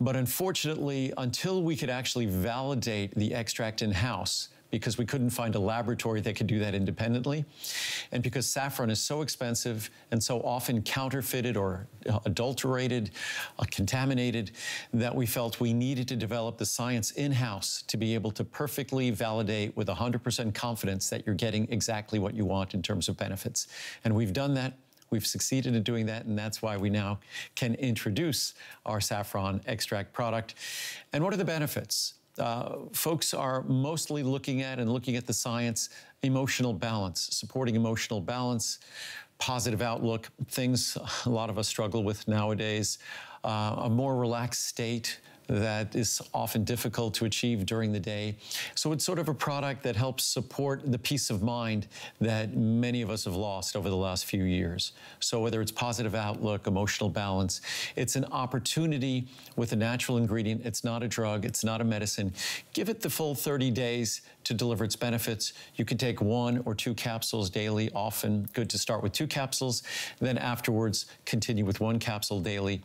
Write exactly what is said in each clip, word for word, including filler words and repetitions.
But unfortunately, until we could actually validate the extract in-house, because we couldn't find a laboratory that could do that independently, and because saffron is so expensive and so often counterfeited or adulterated, uh, contaminated, that we felt we needed to develop the science in-house to be able to perfectly validate with one hundred percent confidence that you're getting exactly what you want in terms of benefits. And we've done that. We've succeeded in doing that, and that's why we now can introduce our saffron extract product. And what are the benefits? Uh, folks are mostly looking at and looking at the science, emotional balance, supporting emotional balance, positive outlook, things a lot of us struggle with nowadays, uh, a more relaxed state that is often difficult to achieve during the day. So it's sort of a product that helps support the peace of mind that many of us have lost over the last few years. So whether it's positive outlook, emotional balance, it's an opportunity with a natural ingredient. It's not a drug, it's not a medicine. Give it the full thirty days to deliver its benefits. You can take one or two capsules daily, often good to start with two capsules, then afterwards continue with one capsule daily.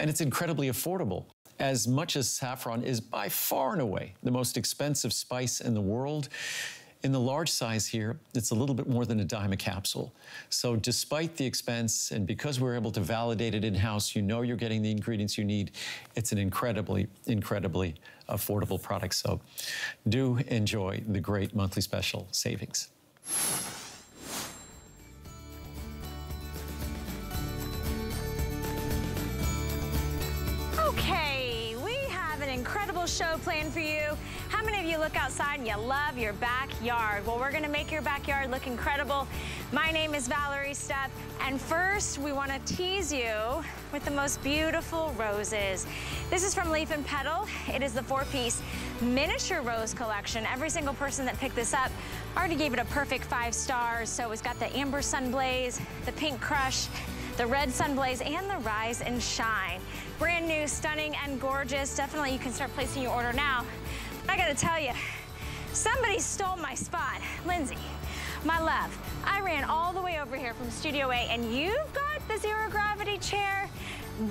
And it's incredibly affordable. As much as saffron is by far and away the most expensive spice in the world, in the large size here, it's a little bit more than a dime a capsule. So despite the expense, and because we're able to validate it in-house, you know you're getting the ingredients you need. It's an incredibly, incredibly affordable product. So do enjoy the great monthly special savings. Incredible show planned for you. How many of you look outside and you love your backyard? Well, we're gonna make your backyard look incredible. My name is Valerie Stepp, and first we wanna tease you with the most beautiful roses. This is from Leaf and Petal. It is the four-piece miniature rose collection. Every single person that picked this up already gave it a perfect five stars. So it's got the amber sun blaze, the pink crush, the red sun blaze, and the rise and shine. Brand new, stunning, and gorgeous. Definitely you can start placing your order now. I gotta tell you, somebody stole my spot. Lindsay, my love, I ran all the way over here from Studio A, and you've got the zero gravity chair.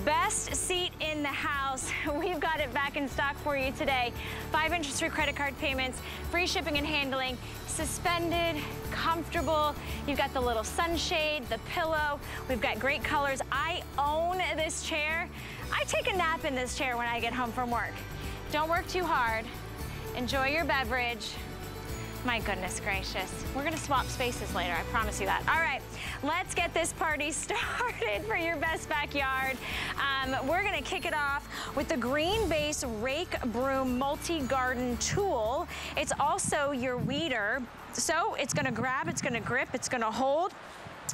Best seat in the house. We've got it back in stock for you today. Five interest-free credit card payments, free shipping and handling, suspended, comfortable. You've got the little sunshade, the pillow. We've got great colors. I own this chair. I take a nap in this chair when I get home from work. Don't work too hard. Enjoy your beverage. My goodness gracious. We're gonna swap spaces later, I promise you that. All right, let's get this party started for your best backyard. Um, we're gonna kick it off with the Greenbase Rake Broom Multi-Garden Tool. It's also your weeder. So it's gonna grab, it's gonna grip, it's gonna hold.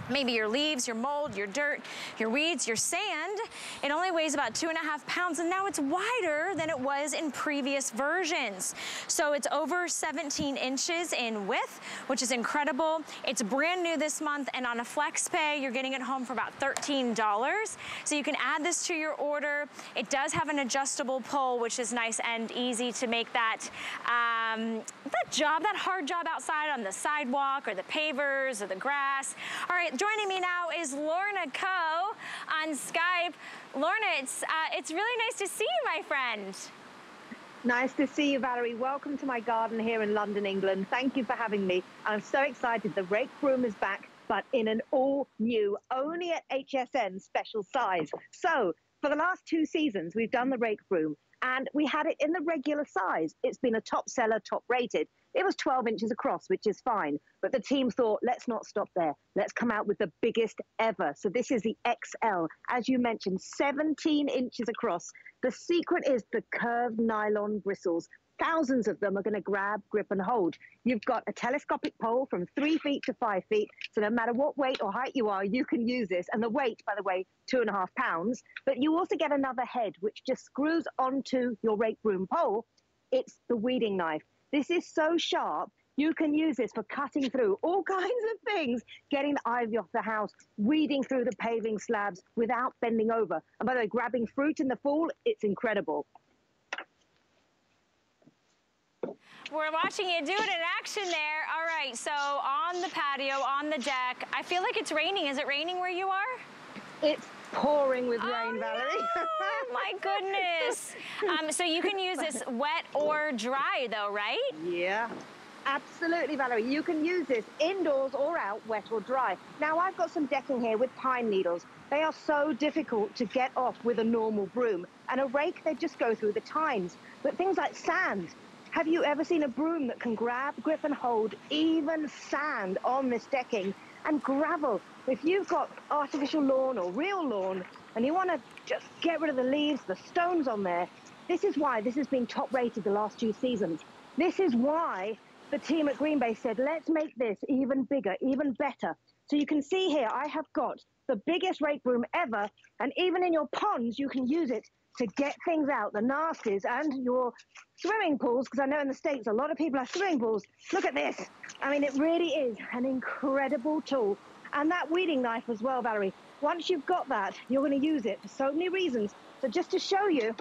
Maybe your leaves, your mold, your dirt, your weeds, your sand. It only weighs about two and a half pounds, and now it's wider than it was in previous versions. So it's over seventeen inches in width, which is incredible. It's brand new this month, and on a flex pay, you're getting it home for about thirteen dollars. So you can add this to your order. It does have an adjustable pole, which is nice and easy to make that, um, that job, that hard job outside on the sidewalk or the pavers or the grass. All right. Joining me now is Lorna Coe on Skype. Lorna, it's, uh, it's really nice to see you, my friend. Nice to see you, Valerie. Welcome to my garden here in London, England. Thank you for having me. I'm so excited. The rake broom is back, but in an all-new, only at H S N special size. So, for the last two seasons, we've done the rake broom, and we had it in the regular size. It's been a top seller, top rated. It was twelve inches across, which is fine. But the team thought, let's not stop there. Let's come out with the biggest ever. So this is the X L. As you mentioned, seventeen inches across. The secret is the curved nylon bristles. Thousands of them are going to grab, grip, and hold. You've got a telescopic pole from three feet to five feet. So no matter what weight or height you are, you can use this. And the weight, by the way, two and a half pounds. But you also get another head, which just screws onto your rake broom pole. It's the weeding knife. This is so sharp, you can use this for cutting through all kinds of things, getting the ivy off the house, weeding through the paving slabs without bending over. And by the way, grabbing fruit in the fall, it's incredible. We're watching you do it in action there. All right, so on the patio, on the deck, I feel like it's raining. Is it raining where you are? It's pouring with rain, oh, Valerie. No. My goodness. Um, so you can use this wet or dry though, right? Yeah. Absolutely, Valerie. You can use this indoors or out, wet or dry. Now, I've got some decking here with pine needles. They are so difficult to get off with a normal broom. And a rake, they just go through the tines. But things like sand. Have you ever seen a broom that can grab, grip, and hold even sand on this decking? And gravel. If you've got artificial lawn or real lawn, and you want to just get rid of the leaves, the stones on there, this is why this has been top-rated the last two seasons. This is why the team at Greenbase said, let's make this even bigger, even better. So you can see here, I have got the biggest rake broom ever, and even in your ponds, you can use it to get things out, the nasties, and your swimming pools, because I know in the States, a lot of people have swimming pools. Look at this. I mean, it really is an incredible tool. And that weeding knife as well, Valerie. Once you've got that, you're going to use it for so many reasons. So just to show you,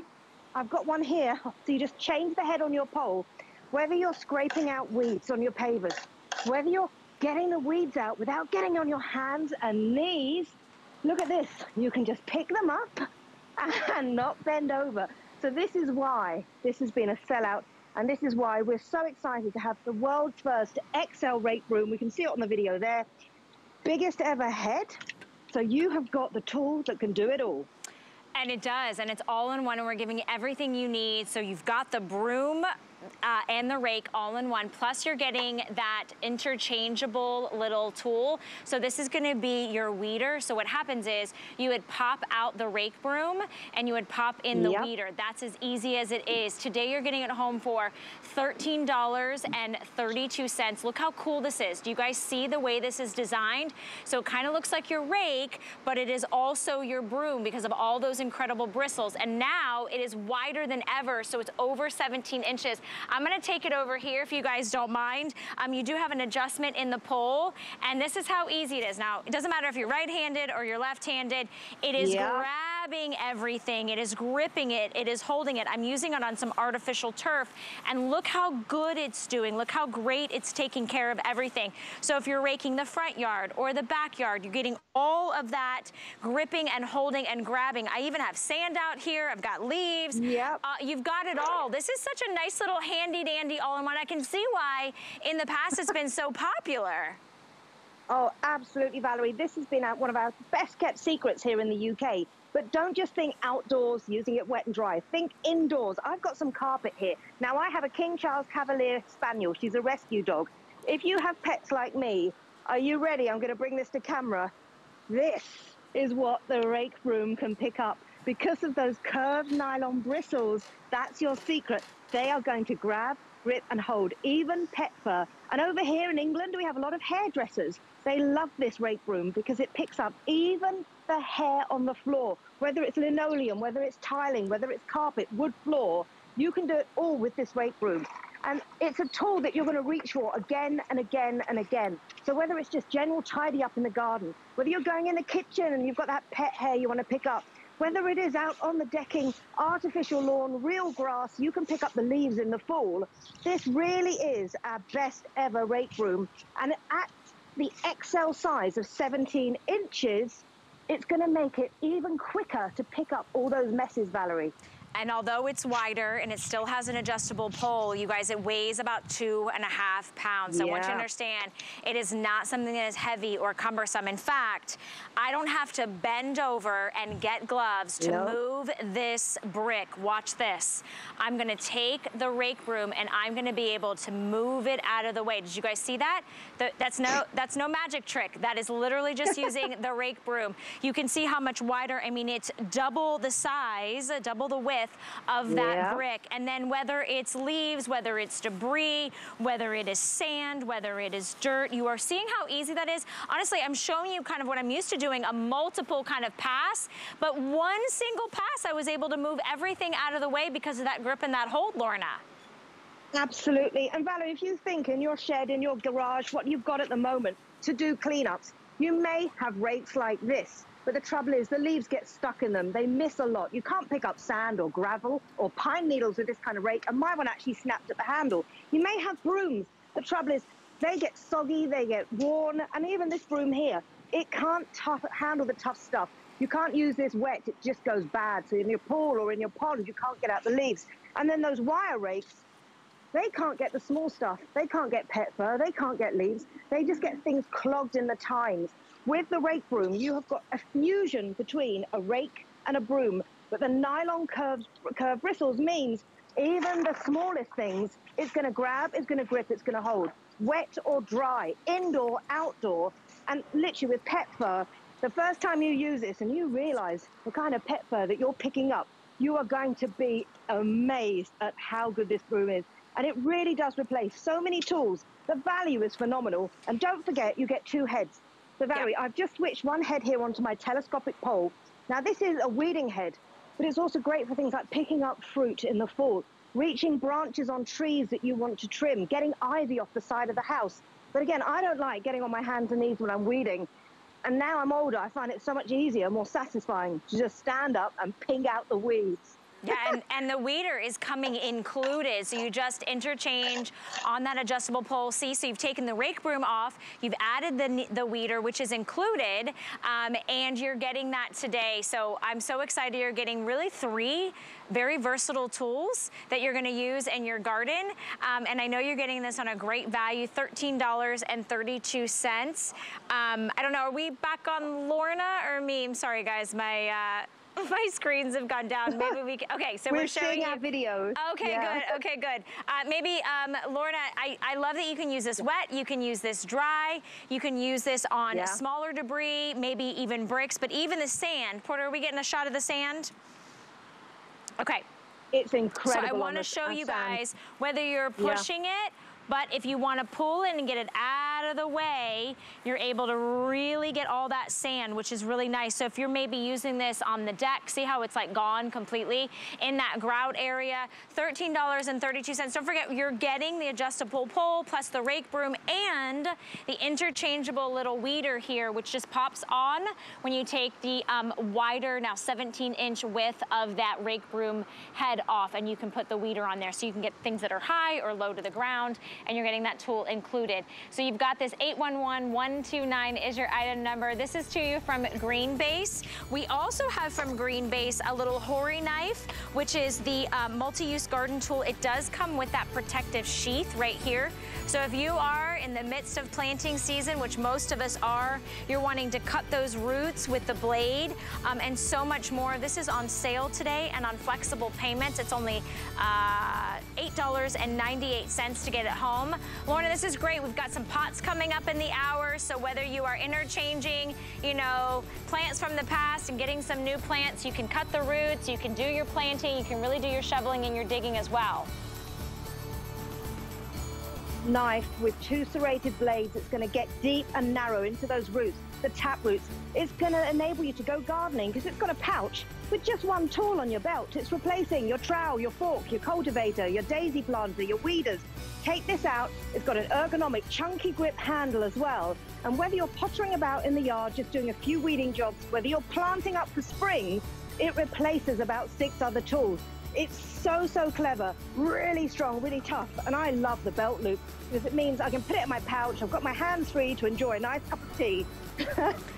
I've got one here. So you just change the head on your pole. Whether you're scraping out weeds on your pavers, whether you're getting the weeds out without getting on your hands and knees, look at this. You can just pick them up and not bend over. So this is why this has been a sellout, and this is why we're so excited to have the world's first X L rake broom. We can see it on the video there. Biggest ever head. So you have got the tool that can do it all. And it does, and it's all in one, and we're giving you everything you need. So you've got the broom Uh, and the rake all in one, plus you're getting that interchangeable little tool. So this is going to be your weeder. So what happens is you would pop out the rake broom and you would pop in the yep. weeder. That's as easy as it is. Today you're getting it home for thirteen dollars and thirty-two cents. Look how cool this is. Do you guys see the way this is designed? So it kind of looks like your rake, but it is also your broom because of all those incredible bristles. And now it is wider than ever, so it's over seventeen inches. I'm gonna take it over here if you guys don't mind. Um, you do have an adjustment in the pole, and this is how easy it is. Now, it doesn't matter if you're right-handed or you're left-handed, it is yeah. grabbing everything, it is gripping it, it is holding it. I'm using it on some artificial turf, and look how good it's doing, look how great it's taking care of everything. So if you're raking the front yard or the backyard, you're getting all of that gripping and holding and grabbing. I even have sand out here, I've got leaves, yep. uh, you've got it all. This is such a nice little handy dandy all-in-one. I can see why in the past it's been so popular. Oh, absolutely, Valerie. This has been one of our best kept secrets here in the U K. But don't just think outdoors using it wet and dry. Think indoors. I've got some carpet here. Now, I have a King Charles Cavalier Spaniel. She's a rescue dog. If you have pets like me, are you ready? I'm going to bring this to camera. This is what the rake broom can pick up. Because of those curved nylon bristles, that's your secret. They are going to grab, grip, and hold, even pet fur. And over here in England, we have a lot of hairdressers. They love this rake broom because it picks up even the hair on the floor, whether it's linoleum, whether it's tiling, whether it's carpet, wood floor. You can do it all with this rake broom. And it's a tool that you're going to reach for again and again and again. So whether it's just general tidy up in the garden, whether you're going in the kitchen and you've got that pet hair you want to pick up, whether it is out on the decking, artificial lawn, real grass, you can pick up the leaves in the fall. This really is our best ever rake broom. And at the X L size of seventeen inches, it's going to make it even quicker to pick up all those messes, Valerie. And although it's wider and it still has an adjustable pole, you guys, it weighs about two and a half pounds. So yeah. I want you to understand, it is not something that is heavy or cumbersome. In fact, I don't have to bend over and get gloves to no. move this brick. Watch this. I'm gonna take the rake broom and I'm gonna be able to move it out of the way. Did you guys see that? That's no, that's no magic trick. That is literally just using the rake broom. You can see how much wider, I mean, it's double the size, double the width of that yeah. brick. And then whether it's leaves, whether it's debris, whether it is sand, whether it is dirt, you are seeing how easy that is. Honestly, I'm showing you kind of what I'm used to doing, a multiple kind of pass, but one single pass, I was able to move everything out of the way because of that grip and that hold, Lorna. Absolutely. And Valerie, if you think in your shed, in your garage, what you've got at the moment to do cleanups, you may have rakes like this. But the trouble is the leaves get stuck in them. They miss a lot. You can't pick up sand or gravel or pine needles with this kind of rake. And my one actually snapped at the handle. You may have brooms. The trouble is they get soggy, they get worn. And even this broom here, it can't handle the tough stuff. You can't use this wet, it just goes bad. So in your pool or in your pond, you can't get out the leaves. And then those wire rakes, they can't get the small stuff. They can't get pet fur, they can't get leaves. They just get things clogged in the tines. With the rake broom, you have got a fusion between a rake and a broom. But the nylon curved, curved bristles means even the smallest things, it's gonna grab, it's gonna grip, it's gonna hold. Wet or dry, indoor, outdoor, and literally with pet fur, the first time you use this and you realize the kind of pet fur that you're picking up, you are going to be amazed at how good this broom is. And it really does replace so many tools. The value is phenomenal. And don't forget, you get two heads. So Valerie, yeah. I've just switched one head here onto my telescopic pole. Now this is a weeding head, but it's also great for things like picking up fruit in the fall, reaching branches on trees that you want to trim, getting ivy off the side of the house. But again, I don't like getting on my hands and knees when I'm weeding. And now I'm older, I find it so much easier, more satisfying to just stand up and ping out the weeds. Yeah, and, and the weeder is coming included, so you just interchange on that adjustable pole. See, so you've taken the rake broom off, you've added the, the weeder, which is included, um, and you're getting that today. So I'm so excited you're getting really three very versatile tools that you're gonna use in your garden. Um, and I know you're getting this on a great value, thirteen dollars and thirty-two cents. Um, I don't know, are we back on Lorna or me? I'm sorry guys, my... Uh, My screens have gone down. Maybe we can, okay, so we're, we're showing you our videos. Okay, yeah. Good, okay, good. Uh, maybe, um, Lorna, I, I love that you can use this wet, you can use this dry, you can use this on yeah. smaller debris, maybe even bricks, but even the sand. Porter, are we getting a shot of the sand? Okay. It's incredible. So I want to show you guys, whether you're pushing yeah. it, but if you want to pull in and get it out of the way, you're able to really get all that sand, which is really nice. So if you're maybe using this on the deck, see how it's like gone completely in that grout area, thirteen dollars and thirty-two cents. Don't forget, you're getting the adjustable pole plus the rake broom and the interchangeable little weeder here, which just pops on when you take the um, wider, now seventeen inch width of that rake broom head off, and you can put the weeder on there. So you can get things that are high or low to the ground, and you're getting that tool included. So you've got this eight one one, one two nine is your item number. This is to you from Greenbase. We also have from Greenbase a little Hori knife, which is the uh, multi-use garden tool. It does come with that protective sheath right here. So if you are in the midst of planting season, which most of us are, you're wanting to cut those roots with the blade um, and so much more. This is on sale today and on flexible payments. It's only uh, eight dollars and ninety-eight cents to get it home. Lorna, this is great. We've got some pots coming up in the hour, so whether you are interchanging, you know, plants from the past and getting some new plants, you can cut the roots, you can do your planting, you can really do your shoveling and your digging as well. Knife with two serrated blades, it's going to get deep and narrow into those roots, the tap roots. It's going to enable you to go gardening because it's got a pouch with just one tool on your belt. It's replacing your trowel, your fork, your cultivator, your daisy planter, your weeders. Take this out, it's got an ergonomic chunky grip handle as well. And whether you're pottering about in the yard, just doing a few weeding jobs, whether you're planting up for spring, it replaces about six other tools. It's so, so clever, really strong, really tough. And I love the belt loop because it means I can put it in my pouch. I've got my hands free to enjoy a nice cup of tea.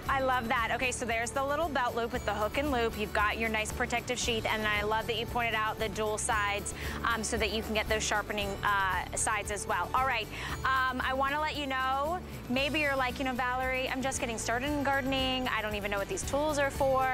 I love that. Okay, so there's the little belt loop with the hook and loop. You've got your nice protective sheath, and I love that you pointed out the dual sides um, so that you can get those sharpening uh, sides as well. All right, um, I want to let you know, maybe you're like, you know, Valerie, I'm just getting started in gardening. I don't even know what these tools are for,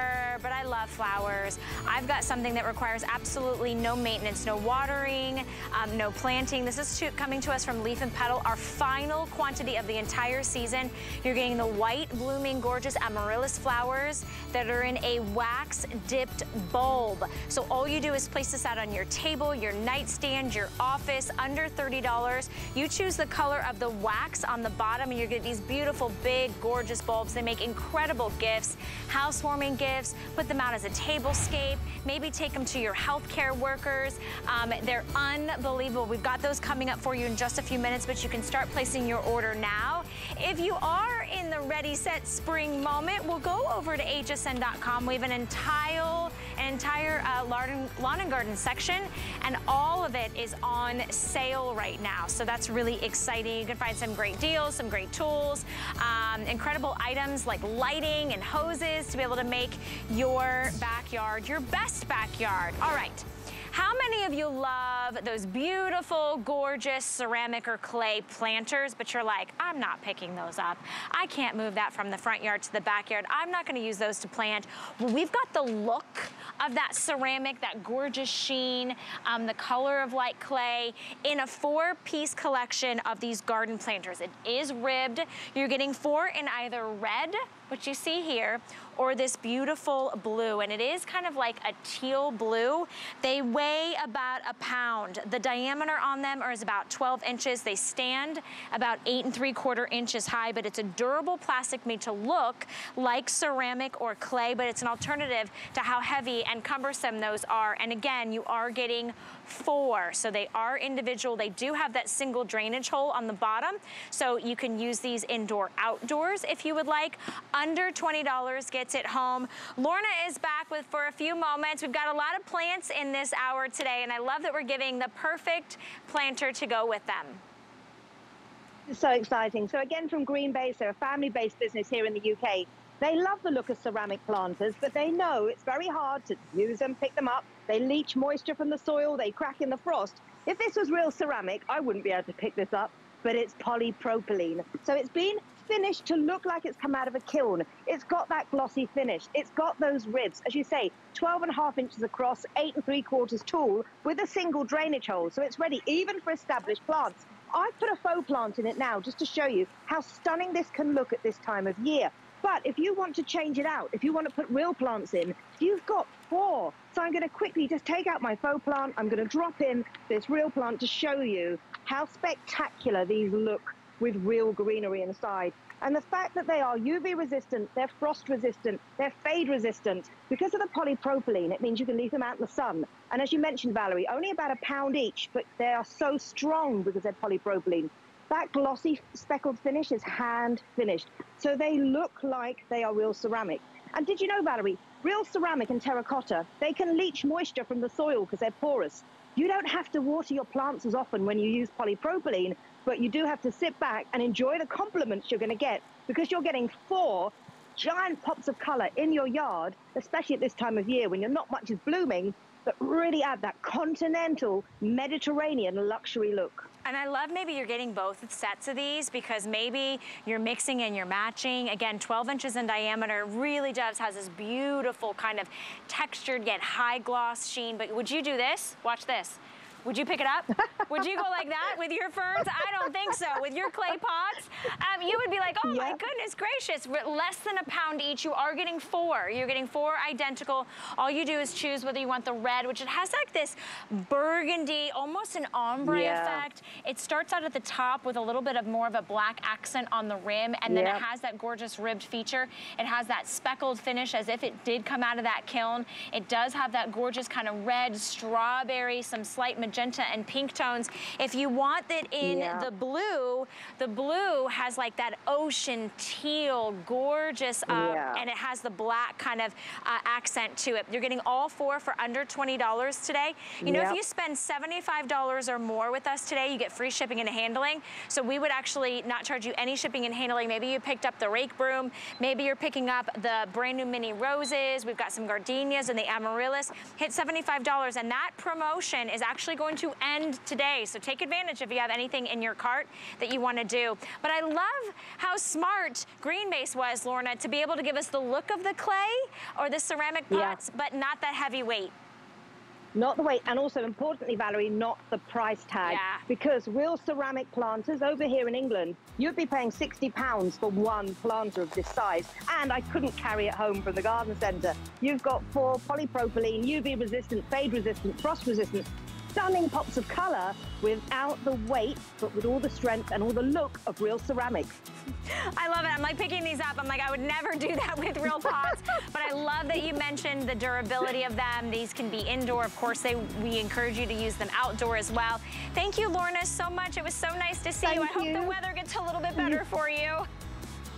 but I love flowers. I've got something that requires absolutely no maintenance, no watering, um, no planting. This is to, coming to us from Leaf and Petal, our final quantity of the entire season. You're getting the white blooming gorgeous amaryllis flowers that are in a wax dipped bulb. So all you do is place this out on your table, your nightstand, your office, under thirty dollars. You choose the color of the wax on the bottom and you get these beautiful, big, gorgeous bulbs. They make incredible gifts, housewarming gifts. Put them out as a table scape. Maybe take them to your healthcare workers. Um, they're unbelievable. We've got those coming up for you in just a few minutes, but you can start placing your order now. If you are in the ready set spring moment, we'll go over to H S N dot com. We have an entire entire uh, lawn, lawn and garden section, and all of it is on sale right now. So that's really exciting. You can find some great deals, some great tools, um, incredible items like lighting and hoses to be able to make your backyard your best backyard. All right. How many of you love those beautiful, gorgeous ceramic or clay planters, but you're like, I'm not picking those up. I can't move that from the front yard to the backyard. I'm not gonna use those to plant. Well, we've got the look of that ceramic, that gorgeous sheen, um, the color of light clay in a four-piece collection of these garden planters. It is ribbed. You're getting four in either red, which you see here, or this beautiful blue, and it is kind of like a teal blue. They weigh about a pound. The diameter on them is about twelve inches. They stand about eight and three quarter inches high, but it's a durable plastic made to look like ceramic or clay, but it's an alternative to how heavy and cumbersome those are. And again, you are getting four, so they are individual. They do have that single drainage hole on the bottom, so you can use these indoor, outdoors if you would like. Under twenty dollars gets it home. Lorna is back with for a few moments. We've got a lot of plants in this hour today, and I love that we're giving the perfect planter to go with them. So exciting. So again, from Greenbase, they're a family-based business here in the U K. They love the look of ceramic planters, but they know it's very hard to use them, pick them up. They leach moisture from the soil, they crack in the frost. If this was real ceramic, I wouldn't be able to pick this up, but it's polypropylene. So it's been finished to look like it's come out of a kiln. It's got that glossy finish. It's got those ribs, as you say, twelve and a half inches across, eight and three quarters tall, with a single drainage hole. So it's ready even for established plants. I've put a faux plant in it now just to show you how stunning this can look at this time of year. But if you want to change it out, if you want to put real plants in, you've got four. So I'm going to quickly just take out my faux plant. I'm going to drop in this real plant to show you how spectacular these look with real greenery inside. And the fact that they are U V resistant, they're frost resistant, they're fade resistant. Because of the polypropylene, it means you can leave them out in the sun. And as you mentioned, Valerie, only about a pound each, but they are so strong because they're polypropylene. That glossy speckled finish is hand finished. So they look like they are real ceramic. And did you know, Valerie, real ceramic and terracotta, they can leach moisture from the soil because they're porous. You don't have to water your plants as often when you use polypropylene, but you do have to sit back and enjoy the compliments you're gonna get, because you're getting four giant pops of color in your yard, especially at this time of year when you're not much is blooming, that really add that continental Mediterranean luxury look. And I love maybe you're getting both sets of these, because maybe you're mixing and you're matching. Again, twelve inches in diameter, really does, has this beautiful kind of textured yet high gloss sheen. But would you do this? Watch this. Would you pick it up? Would you go like that with your ferns? I don't think so. With your clay pots, um, you would be like, oh yeah. My goodness gracious, less than a pound each. You are getting four. You're getting four identical. All you do is choose whether you want the red, which it has like this burgundy, almost an ombre yeah. effect. It starts out at the top with a little bit of more of a black accent on the rim, and then yeah. it has that gorgeous ribbed feature. It has that speckled finish as if it did come out of that kiln. It does have that gorgeous kind of red strawberry, some slight magenta and pink tones. If you want it in yeah. the blue, the blue has like that ocean teal, gorgeous, um, yeah. and it has the black kind of uh, accent to it. You're getting all four for under twenty dollars today. You know, yep. if you spend seventy-five dollars or more with us today, you get free shipping and handling. So we would actually not charge you any shipping and handling. Maybe you picked up the rake broom. Maybe you're picking up the brand new mini roses. We've got some gardenias and the amaryllis. Hit seventy-five dollars, and that promotion is actually going to end today. So take advantage if you have anything in your cart that you want to do. But I love how smart Greenbase was, Lorna, to be able to give us the look of the clay or the ceramic pots, yeah. but not that heavy weight. Not the weight, and also importantly, Valerie, not the price tag. Yeah. Because real ceramic planters over here in England, you'd be paying sixty pounds for one planter of this size, and I couldn't carry it home from the garden centre. You've got four polypropylene, U V resistant, fade resistant, frost resistant, stunning pops of color without the weight, but with all the strength and all the look of real ceramics. I love it. I'm like picking these up. I'm like, I would never do that with real pots, but I love that you mentioned the durability of them. These can be indoor. Of course, they, we encourage you to use them outdoor as well. Thank you, Lorna, so much. It was so nice to see Thank you. I you. hope the weather gets a little bit better for you.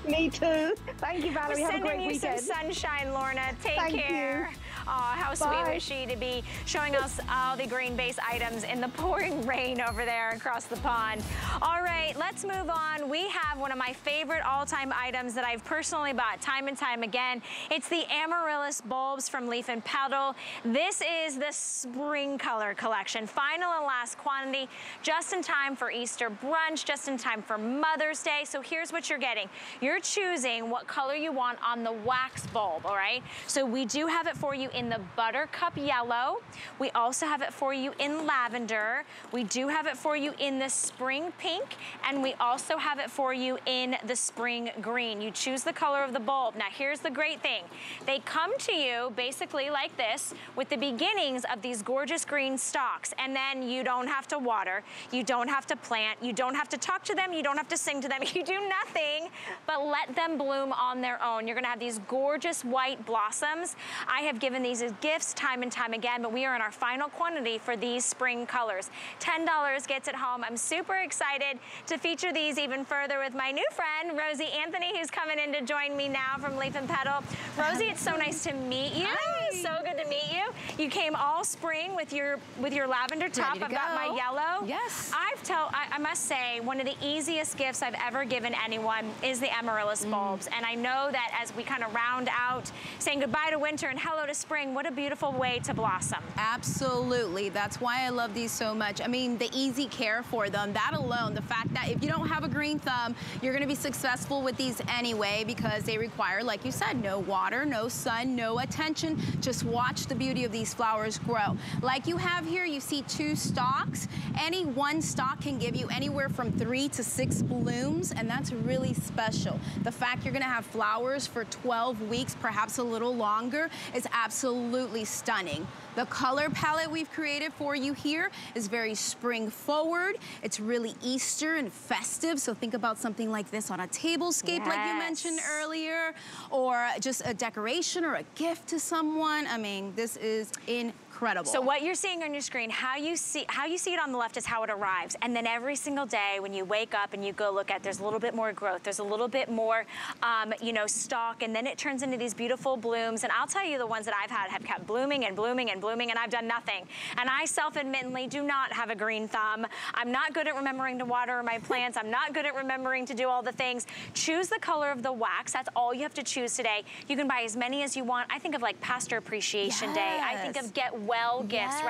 Me too. Thank you, Valerie. We're Have a great weekend. Sending you some sunshine, Lorna. Take Thank care. You. Oh, how Bye. Sweet was she to be showing us all the Greenbase items in the pouring rain over there across the pond. All right, let's move on. We have one of my favorite all-time items that I've personally bought time and time again. It's the Amaryllis bulbs from Leaf and Petal. This is the spring color collection. Final and last quantity, just in time for Easter brunch, just in time for Mother's Day. So here's what you're getting. You're choosing what color you want on the wax bulb, all right? So we do have it for you in the buttercup yellow. We also have it for you in lavender. We do have it for you in the spring pink, and we also have it for you in the spring green. You choose the color of the bulb. Now here's the great thing. They come to you basically like this with the beginnings of these gorgeous green stalks, and then you don't have to water, you don't have to plant, you don't have to talk to them, you don't have to sing to them, you do nothing but let them bloom on their own. You're gonna have these gorgeous white blossoms. I have given these as gifts time and time again, but we are in our final quantity for these spring colors. ten dollars gets it home. I'm super excited to feature these even further with my new friend, Rosie Anthony, who's coming in to join me now from Leaf and Petal. Rosie, it's so nice to meet you. Hi. So good to meet you. You came all spring with your with your lavender top. I've got my yellow. Yes. I've tell, I, I must say, one of the easiest gifts I've ever given anyone is the amaryllis mm. bulbs. And I know that as we kind of round out, saying goodbye to winter and hello to spring, what a beautiful way to blossom. Absolutely. That's why I love these so much. I mean, the easy care for them, that alone, the fact that if you don't have a green thumb, you're going to be successful with these anyway, because they require, like you said, no water, no sun, no attention. Just watch the beauty of these flowers grow. Like you have here, you see two stalks. Any one stalk can give you anywhere from three to six blooms, and that's really special. The fact you're going to have flowers for twelve weeks, perhaps a little longer, is absolutely stunning. The color palette we've created for you here is very spring forward. It's really Easter and festive, so think about something like this on a table scape, yes. like you mentioned earlier, or just a decoration or a gift to someone. I mean, this is incredible. Incredible. So what you're seeing on your screen, how you see how you see it on the left is how it arrives, and then every single day when you wake up and you go look at, there's a little bit more growth, there's a little bit more, um, you know, stalk, and then it turns into these beautiful blooms. And I'll tell you, the ones that I've had have kept blooming and blooming and blooming, and I've done nothing. And I self-admittedly do not have a green thumb. I'm not good at remembering to water my plants. I'm not good at remembering to do all the things. Choose the color of the wax. That's all you have to choose today. You can buy as many as you want. I think of like Pastor Appreciation yes. Day. I think of Get Well gifts, yes.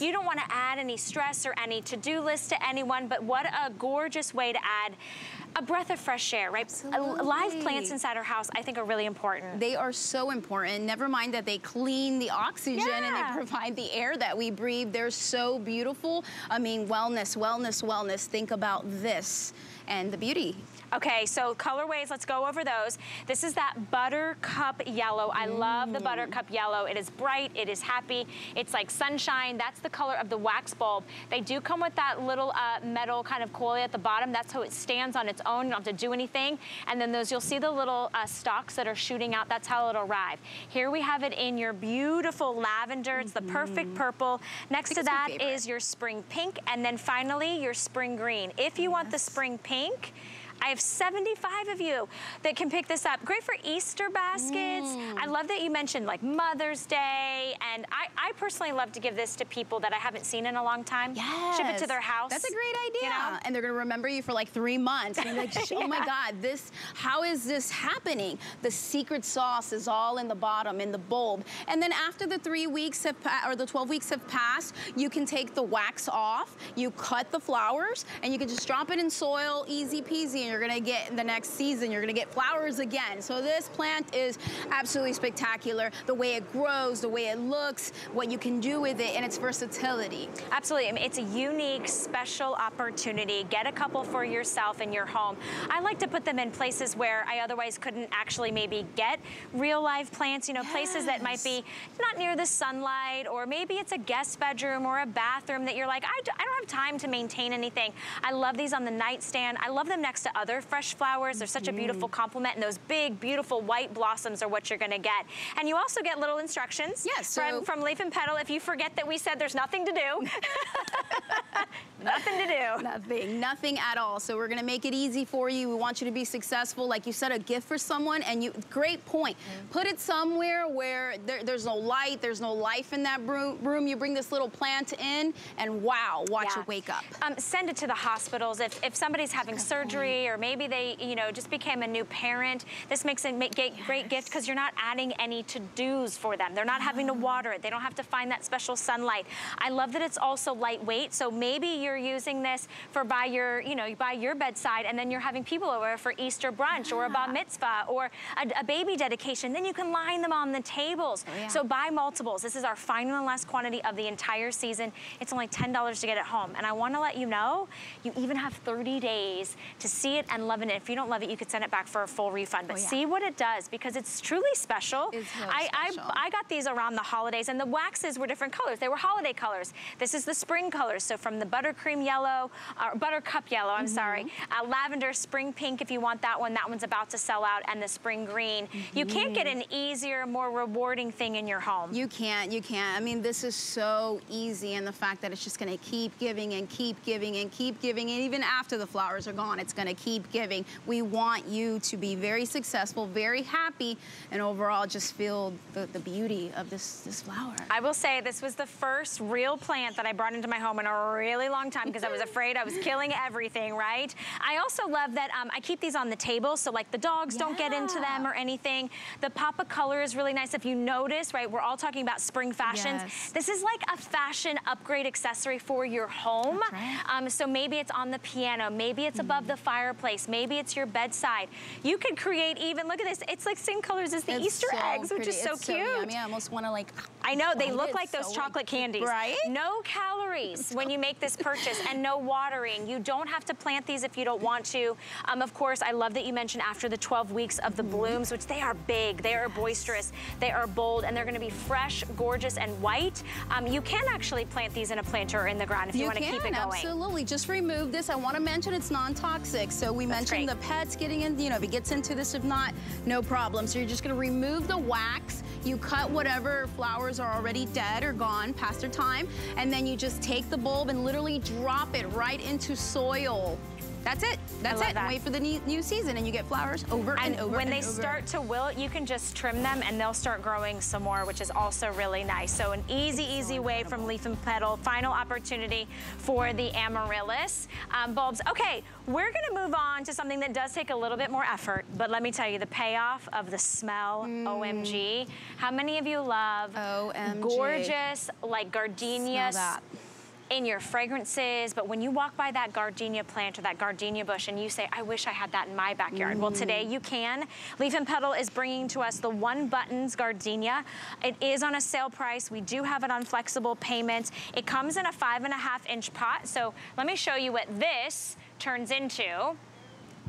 right? You don't want to add any stress or any to-do list to anyone, but what a gorgeous way to add a breath of fresh air, right? Absolutely. Live plants inside our house, I think, are really important. They are so important. Never mind that they clean the oxygen yeah. and they provide the air that we breathe. They're so beautiful. I mean, wellness, wellness, wellness. Think about this and the beauty. Okay, so colorways, let's go over those. This is that buttercup yellow. I mm. love the buttercup yellow. It is bright, it is happy, it's like sunshine. That's the color of the wax bulb. They do come with that little uh, metal kind of coil at the bottom. That's how it stands on its own. You don't have to do anything. And then those, you'll see the little uh, stalks that are shooting out. That's how it'll arrive. Here we have it in your beautiful lavender. It's mm-hmm. the perfect purple. Next to that is your spring pink. And then finally, your spring green. If you yes. want the spring pink, I have seventy-five of you that can pick this up. Great for Easter baskets. Mm. I love that you mentioned like Mother's Day, and I, I personally love to give this to people that I haven't seen in a long time. Yes. Ship it to their house. That's a great idea. You know? And they're gonna remember you for like three months. And like, oh yeah. my God, this, how is this happening? The secret sauce is all in the bottom, in the bulb. And then after the three weeks have or the twelve weeks have passed, you can take the wax off, you cut the flowers, and you can just drop it in soil, easy peasy. And you're gonna get in the next season, you're gonna get flowers again. So this plant is absolutely spectacular. The way it grows, the way it looks, what you can do with it, and its versatility. Absolutely, I mean, it's a unique, special opportunity. Get a couple for yourself in your home. I like to put them in places where I otherwise couldn't actually maybe get real live plants, you know, yes. places that might be not near the sunlight, or maybe it's a guest bedroom or a bathroom that you're like, I, d I don't have time to maintain anything. I love these on the nightstand. I love them next to other fresh flowers. They're such a beautiful compliment, and those big, beautiful white blossoms are what you're gonna get. And you also get little instructions yes, so from, from Leaf and Petal. If you forget that we said there's nothing to do, Nothing to do. Nothing, nothing at all. So we're gonna make it easy for you. We want you to be successful. Like you said, a gift for someone, and you, great point. Mm-hmm. Put it somewhere where there, there's no light, there's no life in that room. You bring this little plant in, and wow, watch yeah. it wake up. Um, send it to the hospitals. If, if somebody's having That's surgery, point. Or maybe they, you know, just became a new parent, this makes a make, get, yes. great gift because you're not adding any to-dos for them. They're not oh. having to water it. They don't have to find that special sunlight. I love that it's also lightweight, so maybe you're using this for by your, you know, by your bedside, and then you're having people over for Easter brunch yeah. or a bat mitzvah or a, a baby dedication. Then you can line them on the tables. Oh, yeah. So buy multiples. This is our final and last quantity of the entire season. It's only ten dollars to get it home. And I want to let you know, you even have thirty days to see it and love it. If you don't love it, you could send it back for a full refund. But oh, yeah. see what it does, because it's truly special. It's really I, special. I, I got these around the holidays, and the waxes were different colors. They were holiday colors. This is the spring colors. So from the buttercream yellow, or buttercup yellow, I'm mm-hmm. sorry, uh, lavender, spring pink if you want that one. That one's about to sell out, and the spring green. Mm-hmm. You can't get an easier, more rewarding thing in your home. You can't, you can't. I mean, this is so easy, and the fact that it's just gonna keep giving and keep giving and keep giving, and even after the flowers are gone, it's gonna keep giving. We want you to be very successful, very happy, and overall just feel the, the beauty of this, this flower. I will say this was the first real plant that I brought into my home in a really long time, because I was afraid I was killing everything, right? I also love that um, I keep these on the table, so like the dogs yeah. don't get into them or anything. The pop of color is really nice. If you notice, right, we're all talking about spring fashions. Yes. This is like a fashion upgrade accessory for your home. Right. Um, so maybe it's on the piano, maybe it's mm. above the fireplace, maybe it's your bedside. You could create even, look at this, it's like same colors as the it's Easter so eggs, pretty. Which is it's so cute. So yummy. I almost want to like... I know, they look like those so chocolate candies. Right? No calories when you make this purchase, and no watering. You don't have to plant these if you don't want to. Um, of course, I love that you mentioned after the twelve weeks of the mm. blooms, which they are big, they are yes. boisterous, they are bold, and they're going to be fresh, gorgeous, and white. Um, you can actually plant these in a planter or in the ground if you, you want to keep it going. Absolutely. Just remove this. I want to mention it's non-toxic. So we That's mentioned great. The pets getting in, you know, if it gets into this, if not, no problem. So you're just going to remove the wax. You cut whatever flowers are already dead or gone past their time, and then you just take the bulb and literally drop it right into soil. That's it. That's it. That. Wait for the new season, and you get flowers over and, and over. When and they over. Start to wilt, you can just trim them, and they'll start growing some more, which is also really nice. So an easy, easy so way incredible. From Leaf and Petal. Final opportunity for the amaryllis um, bulbs. Okay, we're gonna move on to something that does take a little bit more effort, but let me tell you, the payoff of the smell. Mm. O M G, how many of you love O M G. Gorgeous like gardenia? Smell that. In your fragrances, but when you walk by that gardenia plant or that gardenia bush and you say, I wish I had that in my backyard. Mm. Well, today you can. Leaf and Petal is bringing to us the One Buttons Gardenia. It is on a sale price. We do have it on flexible payments. It comes in a five and a half inch pot. So let me show you what this turns into.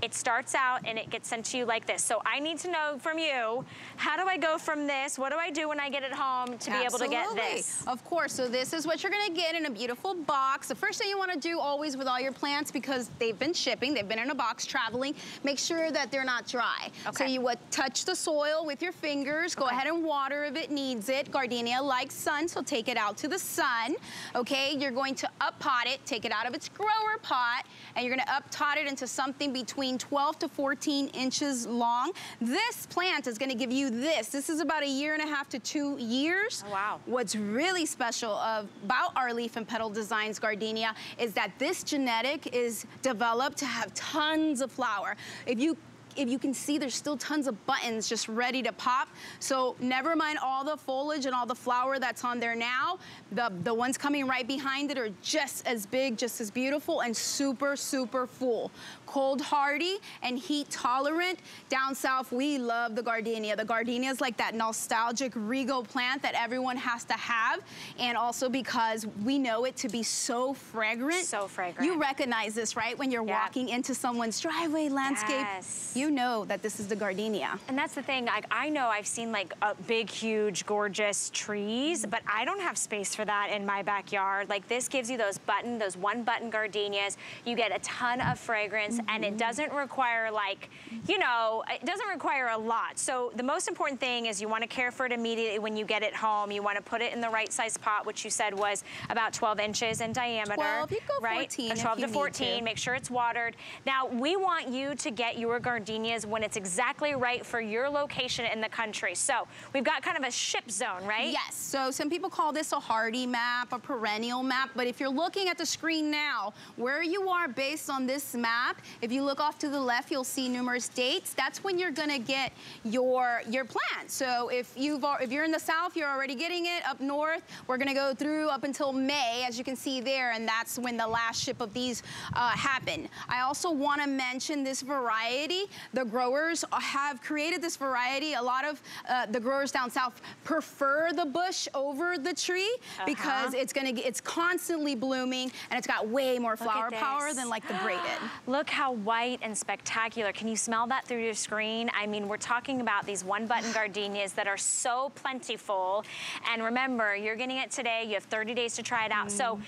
It starts out and it gets sent to you like this. So I need to know from you, how do I go from this? What do I do when I get it home to Absolutely. Be able to get this? Of course, so this is what you're gonna get in a beautiful box. The first thing you wanna do always with all your plants, because they've been shipping, they've been in a box traveling, make sure that they're not dry. Okay. So you would touch the soil with your fingers, go okay. ahead and water if it needs it. Gardenia likes sun, so take it out to the sun. Okay, you're going to up pot it, take it out of its grower pot, and you're gonna up tot it into something between twelve to fourteen inches long. This plant is going to give you this. This is about a year and a half to two years. Oh, wow. What's really special about our Leaf and Petal Designs Gardenia is that this genetic is developed to have tons of flower. If you If you can see, there's still tons of buttons just ready to pop. So never mind all the foliage and all the flower that's on there now. The, the ones coming right behind it are just as big, just as beautiful, and super, super full. Cold hardy and heat tolerant. Down south, we love the gardenia. The gardenia is like that nostalgic rego plant that everyone has to have. And also because we know it to be so fragrant. So fragrant. You recognize this, right? When you're yeah. walking into someone's driveway landscape. Yes. You you know that this is the gardenia. And that's the thing, like I know I've seen like uh, big, huge, gorgeous trees, but I don't have space for that in my backyard. Like this gives you those button, those one button gardenias. You get a ton of fragrance mm-hmm. and it doesn't require like, you know, it doesn't require a lot. So the most important thing is you want to care for it immediately when you get it home. You want to put it in the right size pot, which you said was about twelve inches in diameter. twelve, you go right? fourteen twelve to fourteen, make sure it's watered. Now, we want you to get your gardenias when it's exactly right for your location in the country. So we've got kind of a ship zone, right? Yes, so some people call this a hardy map, a perennial map, but if you're looking at the screen now, where you are based on this map, if you look off to the left, you'll see numerous dates. That's when you're gonna get your, your plant. So if, you've, if you're in the south, you're already getting it. Up north, we're gonna go through up until May, as you can see there, and that's when the last ship of these uh, happen. I also wanna mention this variety. The growers have created this variety. A lot of uh, the growers down south prefer the bush over the tree uh-huh. because it's gonna get, it's constantly blooming and it's got way more flower power than like the braided. Look how white and spectacular. Can you smell that through your screen? I mean, we're talking about these one button gardenias that are so plentiful. And remember, you're getting it today. You have thirty days to try it out. Mm. So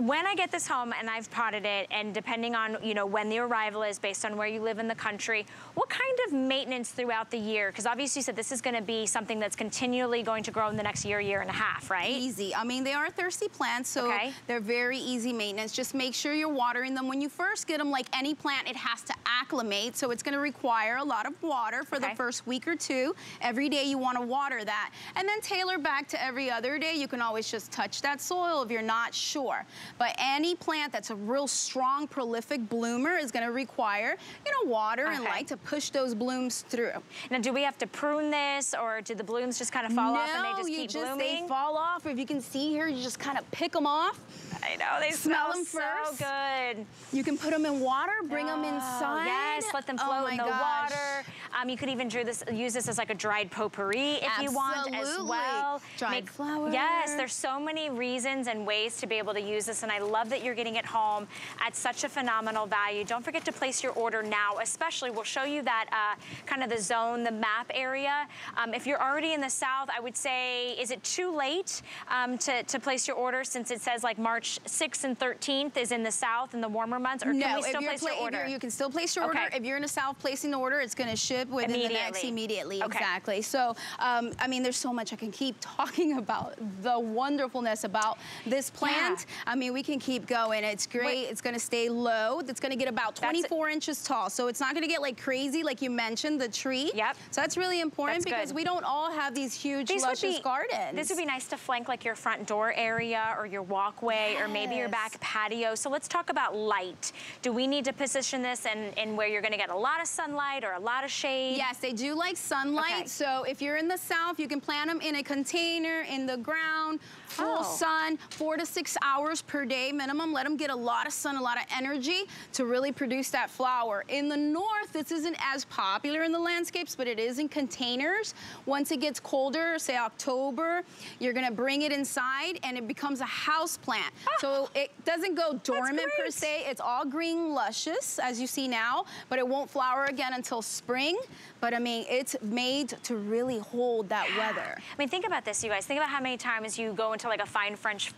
when I get this home and I've potted it, and depending on, you know, when the arrival is based on where you live in the country, what kind of maintenance throughout the year? Because obviously you said this is going to be something that's continually going to grow in the next year, year and a half, right? Easy. I mean, they are thirsty plants, so okay. they're very easy maintenance. Just make sure you're watering them. When you first get them, like any plant, it has to acclimate, so it's going to require a lot of water for okay. the first week or two. Every day you want to water that. And then tailor back to every other day. You can always just touch that soil if you're not sure. But any plant that's a real strong, prolific bloomer is going to require, you know, water okay. and light to push those blooms through. Now, do we have to prune this, or do the blooms just kind of fall no, off and they just keep just, blooming? No, you just, they fall off. If you can see here, you just kind of pick them off. I know, they smell, smell them first. So good. You can put them in water, bring oh, them inside. Yes, let them float oh in the gosh. water. Um, you could even drew this, use this as like a dried potpourri if Absolutely. you want as well. Dried Make, flowers. Yes, there's so many reasons and ways to be able to use this, and I love that you're getting it home at such a phenomenal value. Don't forget to place your order now, especially we'll show you that uh, kind of the zone, the map area. Um, if you're already in the south, I would say, is it too late um, to, to place your order, since it says like March sixth and thirteenth is in the south in the warmer months, or no, can we still place your order? You can still place your okay. order. If you're in the south placing the order, it's going to ship within the next immediately. Okay. Exactly. So, um, I mean, there's so much I can keep talking about the wonderfulness about this plant. Yeah. I mean, we can keep going. It's great. Wait. It's going to stay low. It's going to get about twenty-four inches tall. So it's not going to get like crazy, like you mentioned, the tree. Yep. So that's really important, that's because good. we don't all have these huge, these luscious be, gardens. This would be nice to flank like your front door area or your walkway yes. or maybe your back patio. So let's talk about light. Do we need to position this in, in where you're going to get a lot of sunlight or a lot of shade? Yes, they do like sunlight. Okay. So if you're in the south, you can plant them in a container, in the ground, full oh. sun, four to six hours. hours per day minimum. Let them get a lot of sun, a lot of energy to really produce that flower. In the north, this isn't as popular in the landscapes, but it is in containers. Once it gets colder, say October, you're gonna bring it inside and it becomes a house plant. Oh, so it doesn't go dormant per se. It's all green, luscious, as you see now, but it won't flower again until spring. But I mean, it's made to really hold that yeah. weather. I mean, think about this, you guys. Think about how many times you go into like a fine French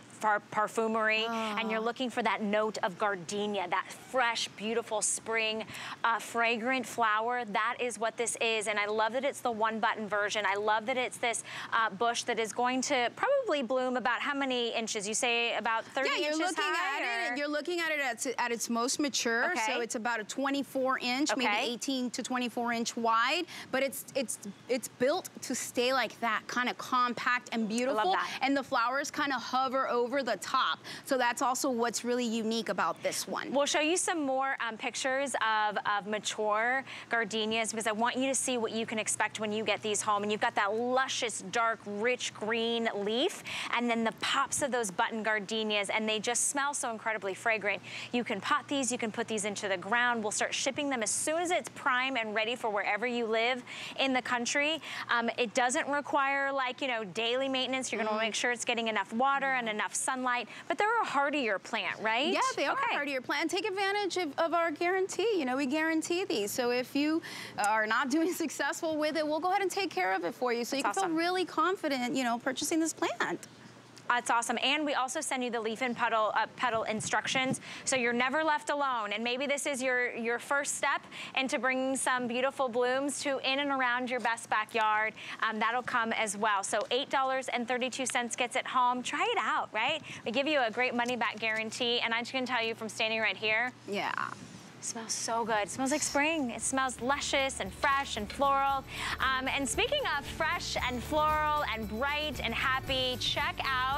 parfumery oh. and you're looking for that note of gardenia, that fresh, beautiful spring uh, fragrant flower. That is what this is, and I love that it's the one button version. I love that it's this uh, bush that is going to probably bloom about how many inches? You say about thirty inches high? Yeah, you're looking at it, you're looking at it at, at its most mature, okay. so it's about a twenty-four inch, okay. maybe eighteen to twenty-four inch wide, but it's, it's, it's built to stay like that, kind of compact and beautiful. I love that. And the flowers kind of hover over the top. So that's also what's really unique about this one. We'll show you some more um, pictures of, of mature gardenias, because I want you to see what you can expect when you get these home. And you've got that luscious, dark, rich green leaf, and then the pops of those button gardenias, and they just smell so incredible. incredibly fragrant. You can pot these, you can put these into the ground. We'll start shipping them as soon as it's prime and ready for wherever you live in the country. Um, it doesn't require like, you know, daily maintenance. You're gonna mm. make sure it's getting enough water and enough sunlight, but they're a hardier plant, right? Yeah, they are okay. a hardier plant. Take advantage of, of our guarantee. You know, we guarantee these. So if you are not doing successful with it, we'll go ahead and take care of it for you. So That's you can awesome. feel really confident, you know, purchasing this plant. That's awesome. And we also send you the leaf and petal, uh, petal instructions, so you're never left alone. And maybe this is your, your first step into bringing some beautiful blooms to in and around your best backyard. Um, that'll come as well. So eight dollars and thirty-two cents gets it home. Try it out, right? We give you a great money-back guarantee. And I just can tell you from standing right here. Yeah. It smells so good. It smells like spring. It smells luscious and fresh and floral. Um, and speaking of fresh and floral and bright and happy, check out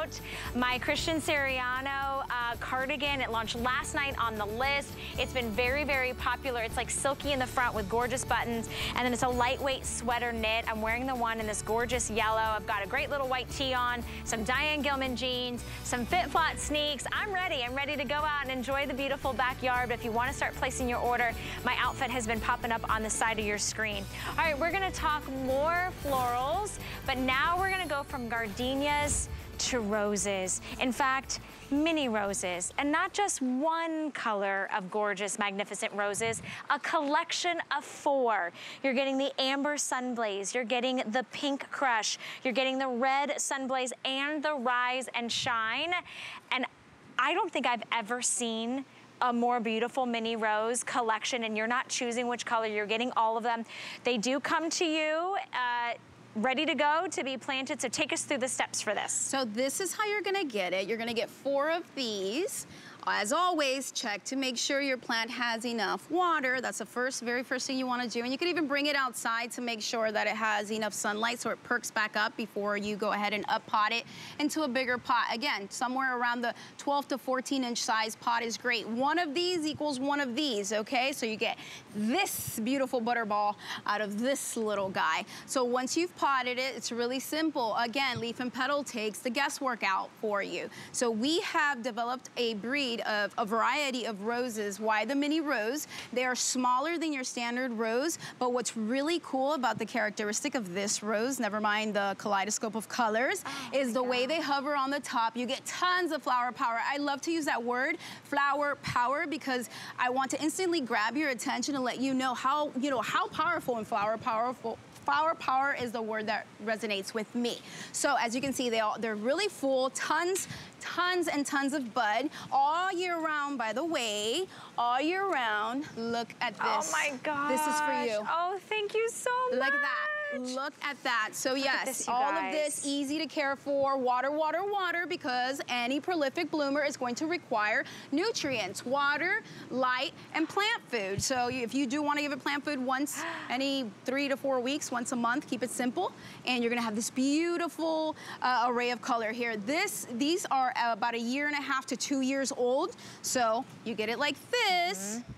my Christian Siriano uh, cardigan. It launched last night on the list. It's been very, very popular. It's like silky in the front with gorgeous buttons. And then it's a lightweight sweater knit. I'm wearing the one in this gorgeous yellow. I've got a great little white tee on, some Diane Gilman jeans, some FitFlop sneaks. I'm ready. I'm ready to go out and enjoy the beautiful backyard. But if you want to start placing in your order, my outfit has been popping up on the side of your screen. All right, we're gonna talk more florals, but now we're gonna go from gardenias to roses. In fact, mini roses, and not just one color of gorgeous, magnificent roses, a collection of four. You're getting the amber sunblaze, you're getting the pink crush, you're getting the red sunblaze and the rise and shine. And I don't think I've ever seen a more beautiful mini rose collection, and you're not choosing which color, you're getting all of them. They do come to you uh, ready to go to be planted, so take us through the steps for this. So this is how you're gonna get it. You're gonna get four of these. As always, check to make sure your plant has enough water. That's the first, very first thing you want to do. And you can even bring it outside to make sure that it has enough sunlight so it perks back up before you go ahead and up pot it into a bigger pot. Again, somewhere around the twelve to fourteen inch size pot is great. One of these equals one of these, okay? So you get this beautiful butterball out of this little guy. So once you've potted it, it's really simple. Again, Leaf and Petal takes the guesswork out for you. So we have developed a breed of a variety of roses. Why the mini rose? They are smaller than your standard rose, but what's really cool about the characteristic of this rose, never mind the kaleidoscope of colors, oh, is the God. way they hover on the top. You get tons of flower power. I love to use that word, flower power, because I want to instantly grab your attention and let you know how, you know, how powerful and flower powerful Flower power is the word that resonates with me. So as you can see, they all, they're really full, tons, tons and tons of bud all year round, by the way, all year round. Look at this. Oh my gosh. This is for you. Oh, thank you so much. Look at that. Look at that. So Look yes, this, all guys. of this easy to care for. Water, water, water, because any prolific bloomer is going to require nutrients, water, light, and plant food. So if you do want to give it plant food once, any three to four weeks, once a month, keep it simple. And you're going to have this beautiful uh, array of color here. This, these are about a year and a half to two years old. So you get it like this. Mm-hmm.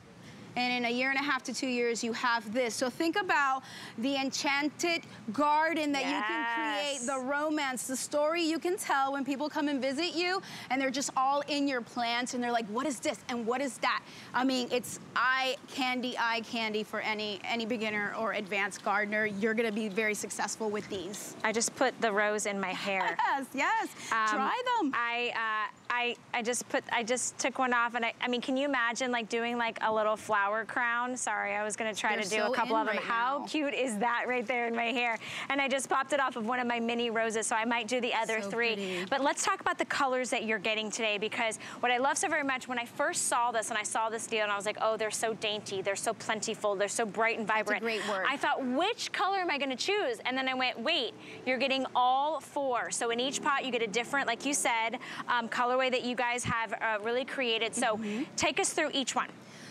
And in a year and a half to two years, you have this. So think about the enchanted garden that yes. you can create, the romance, the story you can tell when people come and visit you, and they're just all in your plants, and they're like, what is this, and what is that? I mean, it's eye candy, eye candy for any, any beginner or advanced gardener. You're gonna be very successful with these. I just put the rose in my hair. Yes, yes, um, try them. I, uh, I, I just put, I just took one off, and I, I mean, can you imagine like doing like a little flower crown. Sorry, I was gonna try They're to do so a couple of them. Right How now. cute is that right there in my hair? And I just popped it off of one of my mini roses, so I might do the other so three. Pretty. But let's talk about the colors that you're getting today, because what I love so very much, when I first saw this and I saw this deal and I was like, oh, they're so dainty, they're so plentiful, they're so bright and vibrant. That's a great word. I thought, which color am I gonna choose? And then I went, wait, you're getting all four. So in each pot, you get a different, like you said, um, colorway that you guys have uh, really created. So mm-hmm. take us through each one.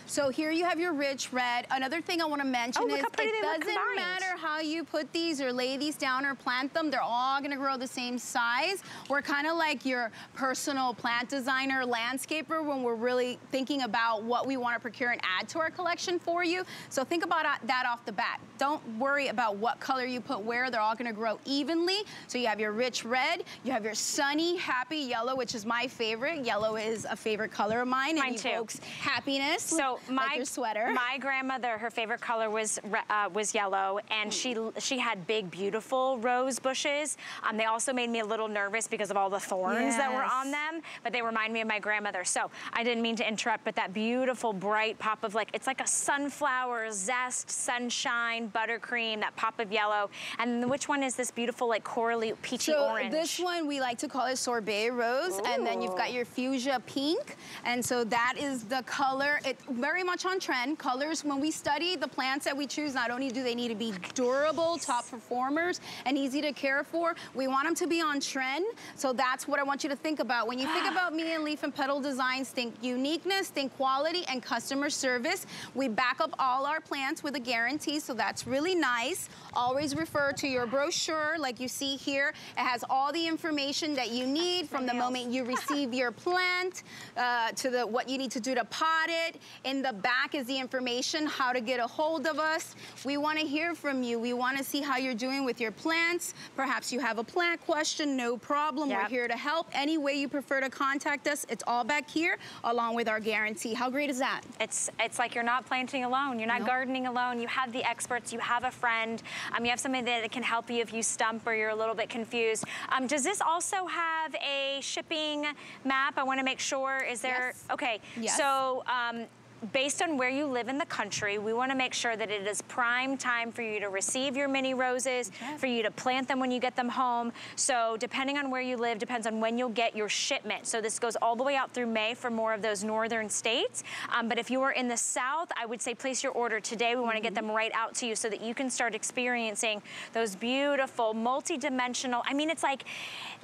So here you have your rich red. Another thing I want to mention oh, is it doesn't matter how you put these or lay these down or plant them. They're all going to grow the same size. We're kind of like your personal plant designer, landscaper when we're really thinking about what we want to procure and add to our collection for you. So think about that off the bat. Don't worry about what color you put where. They're all going to grow evenly. So you have your rich red. You have your sunny, happy yellow, which is my favorite. Yellow is a favorite color of mine. Mine and too. Evokes happiness. So my like your sweater. My grandmother, her favorite color was uh, was yellow, and she she had big, beautiful rose bushes. Um, they also made me a little nervous because of all the thorns yes. that were on them, but they remind me of my grandmother. So I didn't mean to interrupt, but that beautiful, bright pop of like it's like a sunflower zest, sunshine, buttercream, that pop of yellow. And which one is this beautiful like corally peachy so orange? So this one we like to call it sorbet rose, Ooh. And then you've got your fuchsia pink, and so that is the color. It very much on trend. Colors, when we study the plants that we choose, not only do they need to be durable, top performers, and easy to care for, we want them to be on trend. So that's what I want you to think about. When you think about me and Leaf and Petal Designs, think uniqueness, think quality, and customer service. We back up all our plants with a guarantee, so that's really nice. Always refer to your brochure, like you see here. It has all the information that you need from the moment you receive your plant uh, to the what you need to do to pot it. In the back is the information, how to get a hold of us. We want to hear from you. We want to see how you're doing with your plants. Perhaps you have a plant question, no problem. Yep. We're here to help. Any way you prefer to contact us, it's all back here, along with our guarantee. How great is that? It's it's like you're not planting alone. You're not nope. gardening alone. You have the experts. You have a friend. Um, you have somebody that can help you if you stump or you're a little bit confused. Um, does this also have a shipping map? I want to make sure. Is there? Yes. Okay. Yes. So. Um, Based on where you live in the country, we want to make sure that it is prime time for you to receive your mini roses, okay. for you to plant them when you get them home. So depending on where you live, depends on when you'll get your shipment. So this goes all the way out through May for more of those northern states. Um, but if you are in the south, I would say place your order today. We want to mm-hmm. get them right out to you so that you can start experiencing those beautiful, multi-dimensional, I mean, it's like,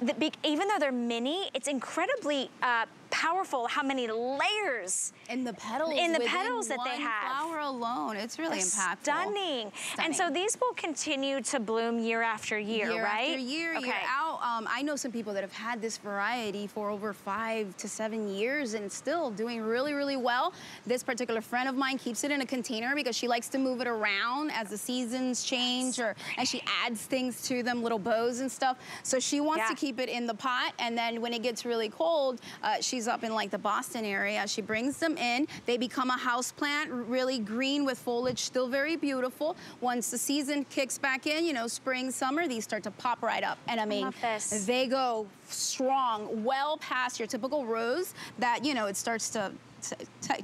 the big, even though they're mini, it's incredibly uh, powerful how many layers in the petals in the petals that they have. Flower alone, it's really impactful. Stunning. Stunning. And so these will continue to bloom year after year, year right? Year after year, okay. year out. Um, I know some people that have had this variety for over five to seven years and still doing really, really well. This particular friend of mine keeps it in a container because she likes to move it around as the seasons change, or and she adds things to them, little bows and stuff. So she wants yeah. to keep it in the pot, and then when it gets really cold, uh, she's up in like the Boston area. She brings them in. They become a house plant, really green with foliage, still very beautiful. Once the season kicks back in, you know, spring, summer, these start to pop right up. And I mean, I they go strong, well past your typical rose that, you know, it starts to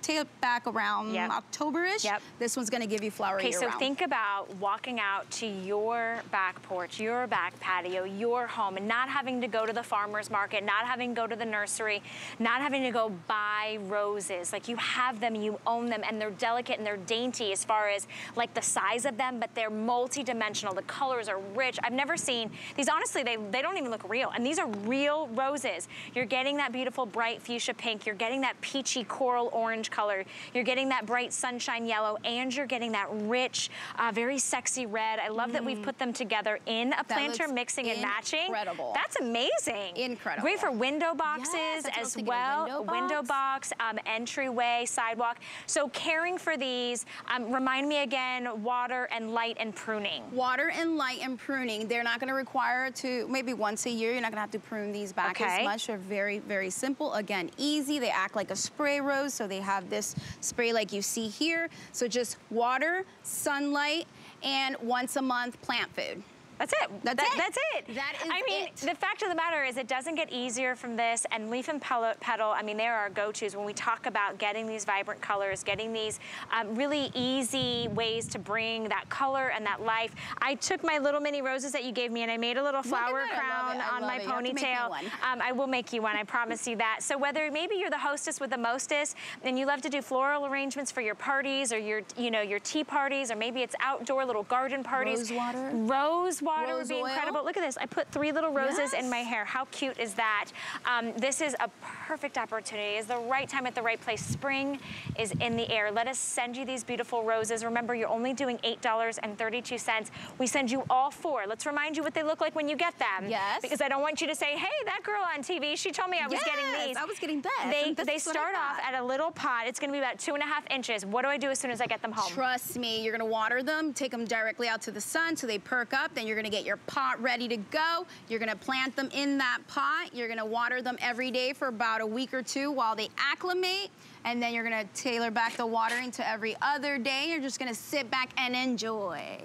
take it back around yep. October-ish. Yep. This one's going to give you flower year round. Okay, so think about walking out to your back porch, your back patio, your home, and not having to go to the farmer's market, not having to go to the nursery, not having to go buy roses. Like, you have them, you own them, and they're delicate and they're dainty as far as, like, the size of them, but they're multi-dimensional. The colors are rich. I've never seen these. Honestly, they, they don't even look real, and these are real roses. You're getting that beautiful, bright fuchsia pink. You're getting that peachy coral orange color. You're getting that bright sunshine yellow, and you're getting that rich, uh, very sexy red. I love mm. that we've put them together in a planter, mixing and matching. Incredible. That's amazing. Incredible. Great for window boxes yes, as well. Window box, window box um, entryway, sidewalk. So caring for these, um, remind me again, water and light and pruning. Water and light and pruning. They're not going to require to, maybe once a year, you're not going to have to prune these back okay. as much. They're very, very simple. Again, easy. They act like a spray rose. So they have this spray like you see here. So just water, sunlight, and once a month plant food. That's it. That's that, it. That's it. That is I mean, it. The fact of the matter is it doesn't get easier from this, and Leaf and Petal, I mean, they're our go-tos when we talk about getting these vibrant colors, getting these um, really easy ways to bring that color and that life. I took my little mini roses that you gave me, and I made a little flower crown on my ponytail. Um, I will make you one. I promise you that. So whether maybe you're the hostess with the mostest, and you love to do floral arrangements for your parties or your, you know, your tea parties, or maybe it's outdoor little garden parties. Rose water. Rose water. water would be incredible. Look at this. I put three little roses in my hair. How cute is that? Um, this is a perfect opportunity. It's the right time at the right place. Spring is in the air. Let us send you these beautiful roses. Remember, you're only doing eight dollars and thirty-two cents. We send you all four. Let's remind you what they look like when you get them. Yes. Because I don't want you to say, hey, that girl on T V, she told me I was yes, getting these. I was getting this. They, they start off at a little pot. It's going to be about two and a half inches. What do I do as soon as I get them home? Trust me, you're going to water them, take them directly out to the sun so they perk up. Then you're going to get your pot ready to go. You're going to plant them in that pot. You're going to water them every day for about a week or two while they acclimate. And then you're going to tailor back the watering to every other day. You're just going to sit back and enjoy.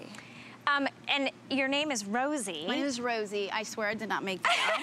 Um, and your name is Rosie. My name is Rosie. I swear I did not make that up.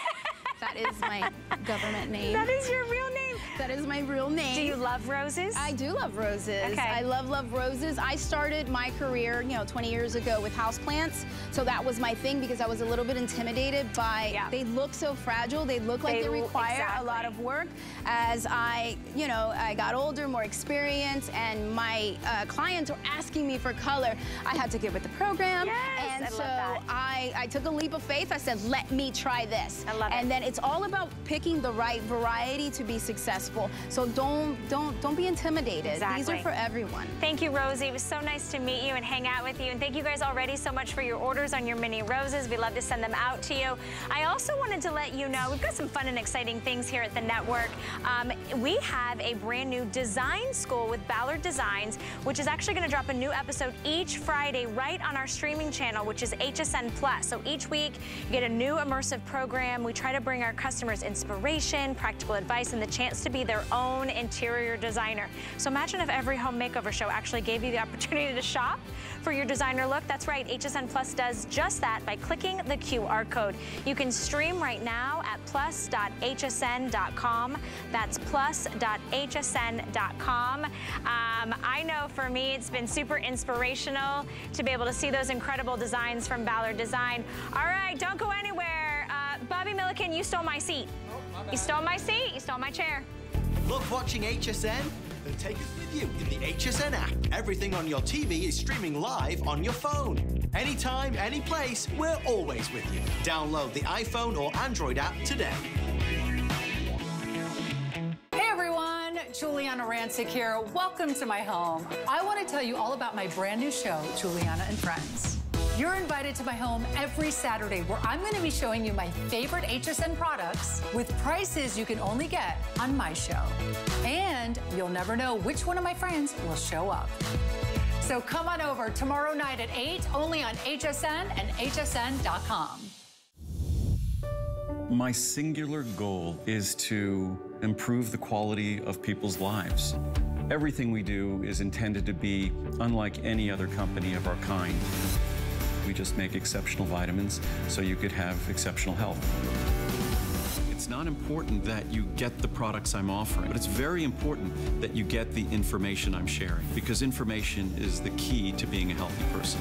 That is my government name. That is your real name. That is my real name. Do you love roses? I do love roses. Okay. I love, love roses. I started my career, you know, twenty years ago with houseplants. So that was my thing because I was a little bit intimidated by, yeah. they look so fragile. They look like they, they require exactly. a lot of work. As I, you know, I got older, more experience, and my uh, clients were asking me for color. I had to get with the program. Yes, and I so love that. I, I took a leap of faith. I said, let me try this. I love and it. And then it's all about picking the right variety to be successful. So don't don't don't be intimidated. Exactly. These are for everyone. Thank you, Rosie. It was so nice to meet you and hang out with you. And thank you guys already so much for your orders on your mini roses. We love to send them out to you. I also wanted to let you know we've got some fun and exciting things here at the network. Um, we have a brand new design school with Ballard Designs, which is actually going to drop a new episode each Friday right on our streaming channel, which is H S N Plus. So each week you get a new immersive program. We try to bring our customers inspiration, practical advice, and the chance to be their own interior designer. So imagine if every home makeover show actually gave you the opportunity to shop for your designer look. That's right, H S N Plus does just that by clicking the Q R code. You can stream right now at plus dot H S N dot com. That's plus dot H S N dot com. Um, I know for me it's been super inspirational to be able to see those incredible designs from Ballard Design. All right, don't go anywhere. Uh, Bobby Millikin, you stole my seat. Oh, you stole my seat, you stole my chair. Love watching H S N? Then take us with you in the H S N app. Everything on your T V is streaming live on your phone. Anytime, any place, we're always with you. Download the iPhone or Android app today. Hey everyone, Giuliana Rancic here. Welcome to my home. I want to tell you all about my brand new show, Giuliana and Friends. You're invited to my home every Saturday where I'm going to be showing you my favorite H S N products with prices you can only get on my show. And you'll never know which one of my friends will show up. So come on over tomorrow night at eight, only on H S N and H S N dot com. My singular goal is to improve the quality of people's lives. Everything we do is intended to be unlike any other company of our kind. We just make exceptional vitamins so you could have exceptional health. It's not important that you get the products I'm offering, but it's very important that you get the information I'm sharing, because information is the key to being a healthy person.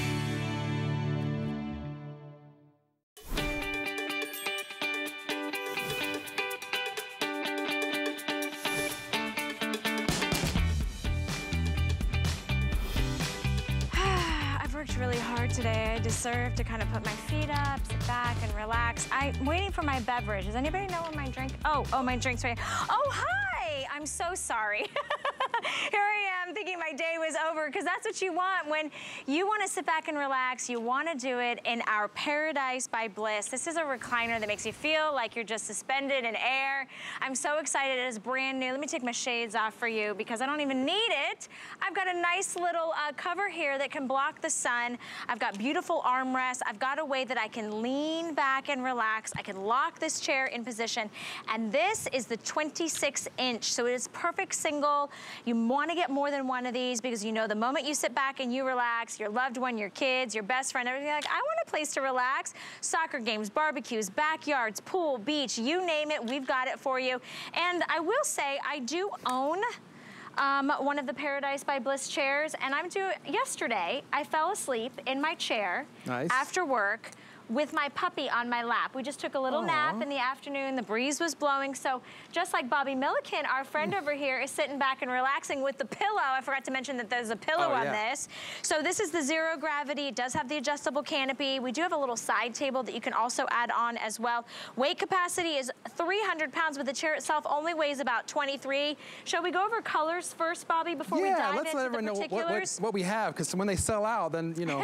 Serve to kind of put my feet up, sit back and relax. I'm waiting for my beverage. Does anybody know what my drink? Oh, oh, my drink's right. Oh, hi! I'm so sorry. Here I am thinking my day was over, because that's what you want when you want to sit back and relax. You want to do it in our Paradise by Bliss. This is a recliner that makes you feel like you're just suspended in air. I'm so excited. It is brand new. Let me take my shades off for you because I don't even need it. I've got a nice little uh, cover here that can block the sun. I've got beautiful armrests. I've got a way that I can lean back and relax. I can lock this chair in position. And this is the twenty-six inch. So it is perfect single. You You want to get more than one of these because you know the moment you sit back and you relax, your loved one, your kids, your best friend, everything like, I want a place to relax. Soccer games, barbecues, backyards, pool, beach, you name it, we've got it for you. And I will say, I do own Um, one of the Paradise by Bliss chairs, and I'm doing, yesterday, I fell asleep in my chair nice. after work with my puppy on my lap. We just took a little Aww. nap in the afternoon, the breeze was blowing, so just like Bobby Millikin, our friend over here is sitting back and relaxing with the pillow. I forgot to mention that there's a pillow oh, on yeah. this. So this is the zero gravity, it does have the adjustable canopy. We do have a little side table that you can also add on as well. Weight capacity is three hundred pounds, but the chair itself only weighs about twenty-three. Shall we go over colors first, Bobby, before yeah, we dive into the particulars? Yeah, let's let everyone know what, what, what we have, because when they sell out, then, you know.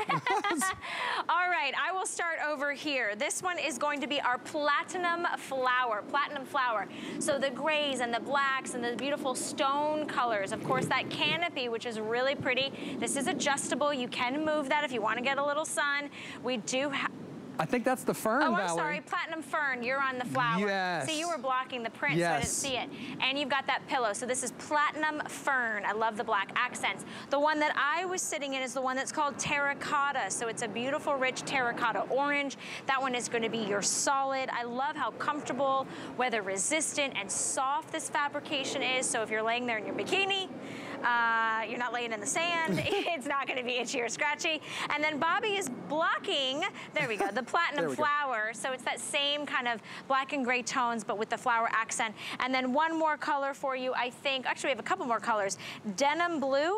All right, I will start over Over here. This one is going to be our platinum flower, platinum flower. So the grays and the blacks and the beautiful stone colors. Of course, that canopy, which is really pretty. This is adjustable. You can move that if you want to get a little sun. We do have... I think that's the fern, Oh, I'm Valerie. sorry, platinum fern, you're on the flower. Yes. See, you were blocking the print, yes. so I didn't see it. And you've got that pillow, so this is platinum fern. I love the black accents. The one that I was sitting in is the one that's called terracotta, so it's a beautiful, rich terracotta orange. That one is gonna be your solid. I love how comfortable, weather resistant, and soft this fabrication is, so if you're laying there in your bikini, Uh, you're not laying in the sand. It's not going to be itchy or scratchy. And then Bobby is blocking, there we go, the platinum flower. Go. So it's that same kind of black and gray tones, but with the flower accent. And then one more color for you, I think. Actually, we have a couple more colors. Denim blue.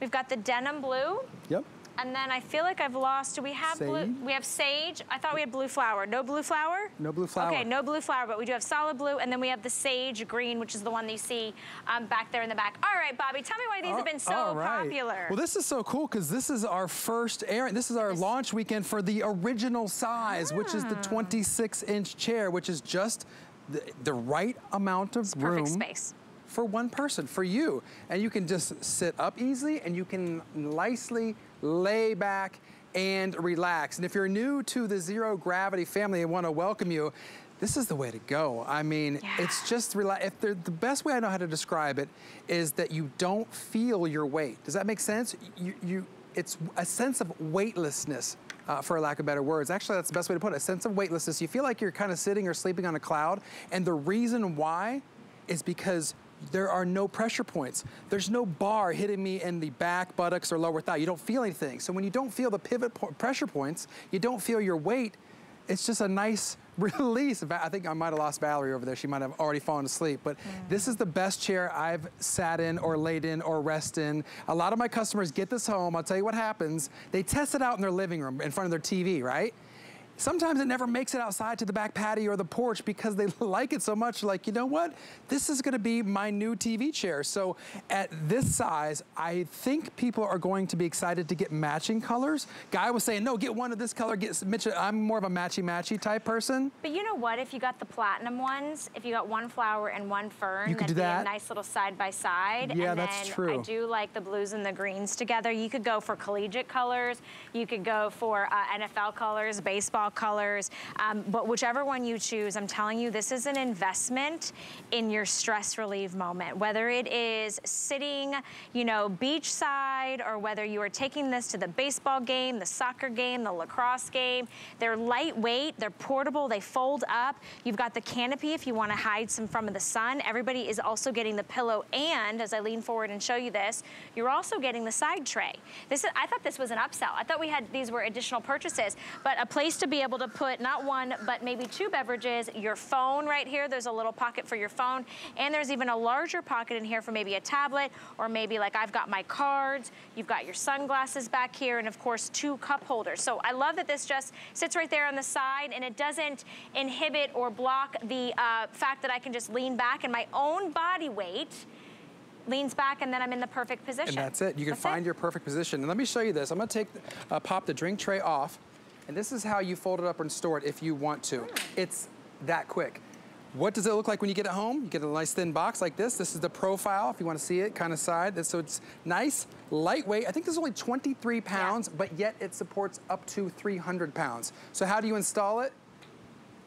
We've got the denim blue. Yep. And then I feel like I've lost, do we have sage? blue? We have sage. I thought we had blue flower. No blue flower? No blue flower. Okay, no blue flower, but we do have solid blue, and then we have the sage green, which is the one that you see um, back there in the back. All right, Bobby, tell me why these all, have been so right. popular. Well, this is so cool, because this is our first airing. This is our this... launch weekend for the original size, ah. which is the twenty-six inch chair, which is just the, the right amount of it's room. Perfect space. For one person, for you. And you can just sit up easily, and you can nicely lay back and relax. And if you're new to the Zero Gravity family and want to welcome you, this is the way to go. I mean, yeah. it's just, if the best way I know how to describe it is that you don't feel your weight. Does that make sense? You, you, it's a sense of weightlessness, uh, for lack of better words. Actually, that's the best way to put it, a sense of weightlessness. You feel like you're kind of sitting or sleeping on a cloud, and the reason why is because there are no pressure points. There's no bar hitting me in the back, buttocks, or lower thigh. You don't feel anything. So when you don't feel the pivot po- pressure points, you don't feel your weight, it's just a nice release. I think I might have lost Valerie over there. She might have already fallen asleep, but yeah. this is the best chair I've sat in or laid in or rest in. A lot of my customers get this home. I'll tell you what happens. They test it out in their living room in front of their T V, right? Sometimes it never makes it outside to the back patio or the porch because they like it so much. Like, you know what? This is gonna be my new T V chair. So at this size, I think people are going to be excited to get matching colors. Guy was saying, no, get one of this color. Get, Mitchell, I'm more of a matchy-matchy type person. But you know what? If you got the platinum ones, if you got one flower and one fern, you could do that. Be a nice little side-by-side. -side. Yeah, and that's then true. I do like the blues and the greens together. You could go for collegiate colors. You could go for uh, N F L colors, baseball colors, um, but whichever one you choose, I'm telling you, this is an investment in your stress relief moment. Whether it is sitting, you know, beachside, or whether you are taking this to the baseball game, the soccer game, the lacrosse game, they're lightweight, they're portable, they fold up. You've got the canopy if you want to hide some from the sun. Everybody is also getting the pillow, and as I lean forward and show you this, you're also getting the side tray. This is, I thought this was an upsell. I thought we had these were additional purchases, but a place to be able to put not one, but maybe two beverages, your phone right here. There's a little pocket for your phone, and there's even a larger pocket in here for maybe a tablet, or maybe like I've got my cards, you've got your sunglasses back here, and of course, two cup holders. So I love that this just sits right there on the side, and it doesn't inhibit or block the uh, fact that I can just lean back and my own body weight leans back, and then I'm in the perfect position. And that's it. You can that's find it. your perfect position. And let me show you this. I'm gonna take, uh, pop the drink tray off. And this is how you fold it up and store it if you want to. Mm. It's that quick. What does it look like when you get it home? You get a nice thin box like this. This is the profile, if you want to see it, kind of side. So it's nice, lightweight. I think this is only twenty-three pounds, yeah. but yet it supports up to three hundred pounds. So how do you install it?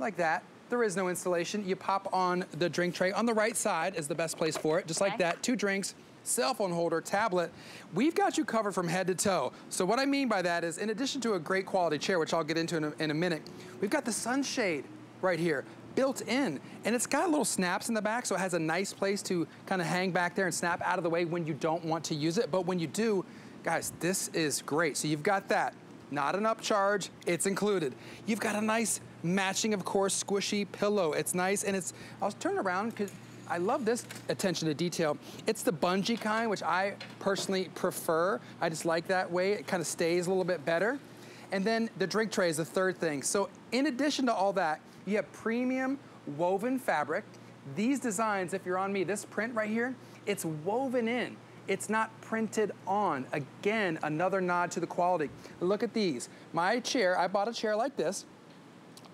Like that. There is no installation. You pop on the drink tray. On the right side is the best place for it, just okay. like that. Two drinks, cell phone holder, tablet, we've got you covered from head to toe. So what I mean by that is, in addition to a great quality chair, which I'll get into in a, in a minute, we've got the sunshade right here, built in. And it's got little snaps in the back, so it has a nice place to kind of hang back there and snap out of the way when you don't want to use it. But when you do, guys, this is great. So you've got that. Not an upcharge, it's included. You've got a nice matching, of course, squishy pillow. It's nice, and it's, I'll turn around, because I love this attention to detail. It's the bungee kind, which I personally prefer. I just like that way. It kind of stays a little bit better. And then the drink tray is the third thing. So in addition to all that, you have premium woven fabric. These designs, if you're on me, this print right here, it's woven in. It's not printed on. Again, another nod to the quality. Look at these. My chair, I bought a chair like this,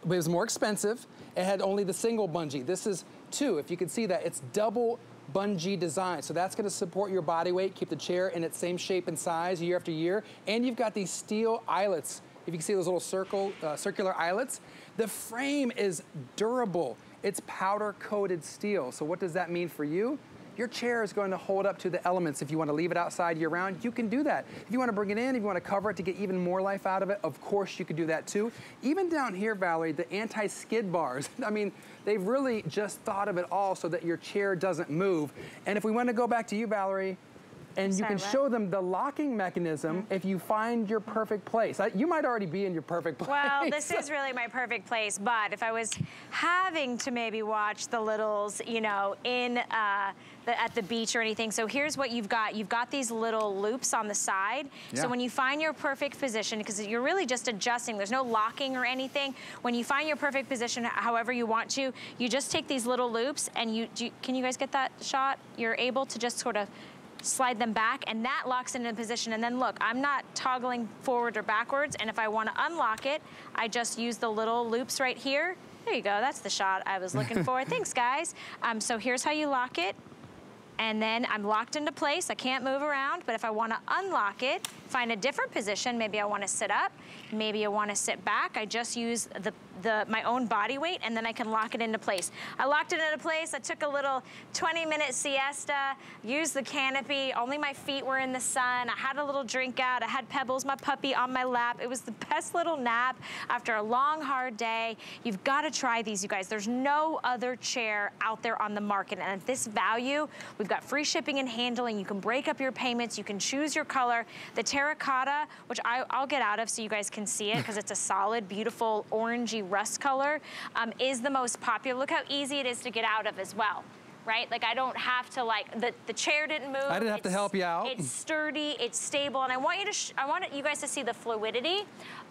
but it was more expensive. It had only the single bungee. This is two. If you can see that, it's double bungee design. So that's gonna support your body weight, keep the chair in its same shape and size year after year. And you've got these steel eyelets. If you can see those little circle, uh, circular eyelets. The frame is durable. It's powder coated steel. So what does that mean for you? Your chair is going to hold up to the elements. If you want to leave it outside year round, you can do that. If you want to bring it in, if you want to cover it to get even more life out of it, of course you could do that too. Even down here, Valerie, the anti-skid bars. I mean, they've really just thought of it all so that your chair doesn't move. And if we want to go back to you, Valerie, and you Sorry, can what? show them the locking mechanism mm-hmm. if you find your perfect place. I, you might already be in your perfect place. Well, this is really my perfect place, but if I was having to maybe watch the littles, you know, in uh, the, at the beach or anything, so here's what you've got. You've got these little loops on the side. Yeah. So when you find your perfect position, because you're really just adjusting, there's no locking or anything. When you find your perfect position, however you want to, you just take these little loops and you, do you can you guys get that shot? You're able to just sort of slide them back, and that locks into position. And then look, I'm not toggling forward or backwards, and if I want to unlock it, I just use the little loops right here. There you go, that's the shot I was looking for. Thanks, guys. Um, so here's how you lock it, and then I'm locked into place. I can't move around, but if I want to unlock it, find a different position, maybe I want to sit up, maybe I want to sit back, I just use the, the my own body weight, and then I can lock it into place. I locked it into place, I took a little twenty minute siesta, used the canopy, only my feet were in the sun, I had a little drink out, I had Pebbles, my puppy, on my lap. It was the best little nap after a long, hard day. You've got to try these, you guys. There's no other chair out there on the market, and at this value, we've We've got free shipping and handling. You can break up your payments. You can choose your color. The terracotta, which I, I'll get out of so you guys can see it, because it's a solid, beautiful, orangey rust color, um, is the most popular. Look how easy it is to get out of as well. Right? Like, I don't have to, like, the, the chair didn't move. I didn't have it's, to help you out. It's sturdy, it's stable, and I want you to, sh I want you guys to see the fluidity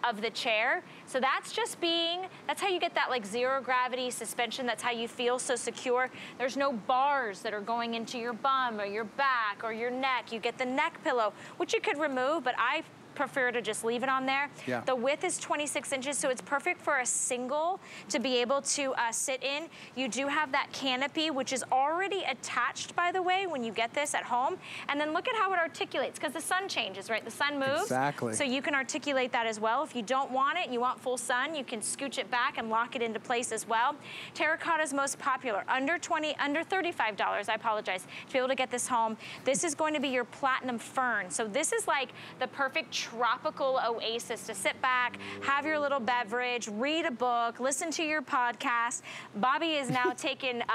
of the chair. So that's just being, that's how you get that, like, zero gravity suspension. That's how you feel so secure. There's no bars that are going into your bum or your back or your neck. You get the neck pillow, which you could remove, but I prefer to just leave it on there. Yeah. The width is twenty-six inches, so it's perfect for a single to be able to uh, sit in. You do have that canopy, which is already attached, by the way, when you get this at home. And then look at how it articulates, because the sun changes, right? The sun moves. Exactly. So you can articulate that as well. If you don't want it, you want full sun, you can scooch it back and lock it into place as well. Terracotta's most popular, under twenty, under thirty-five dollars, I apologize, to be able to get this home. This is going to be your platinum fern. So this is like the perfect tropical oasis to sit back, have your little beverage, read a book, listen to your podcast. Bobby is now taking uh,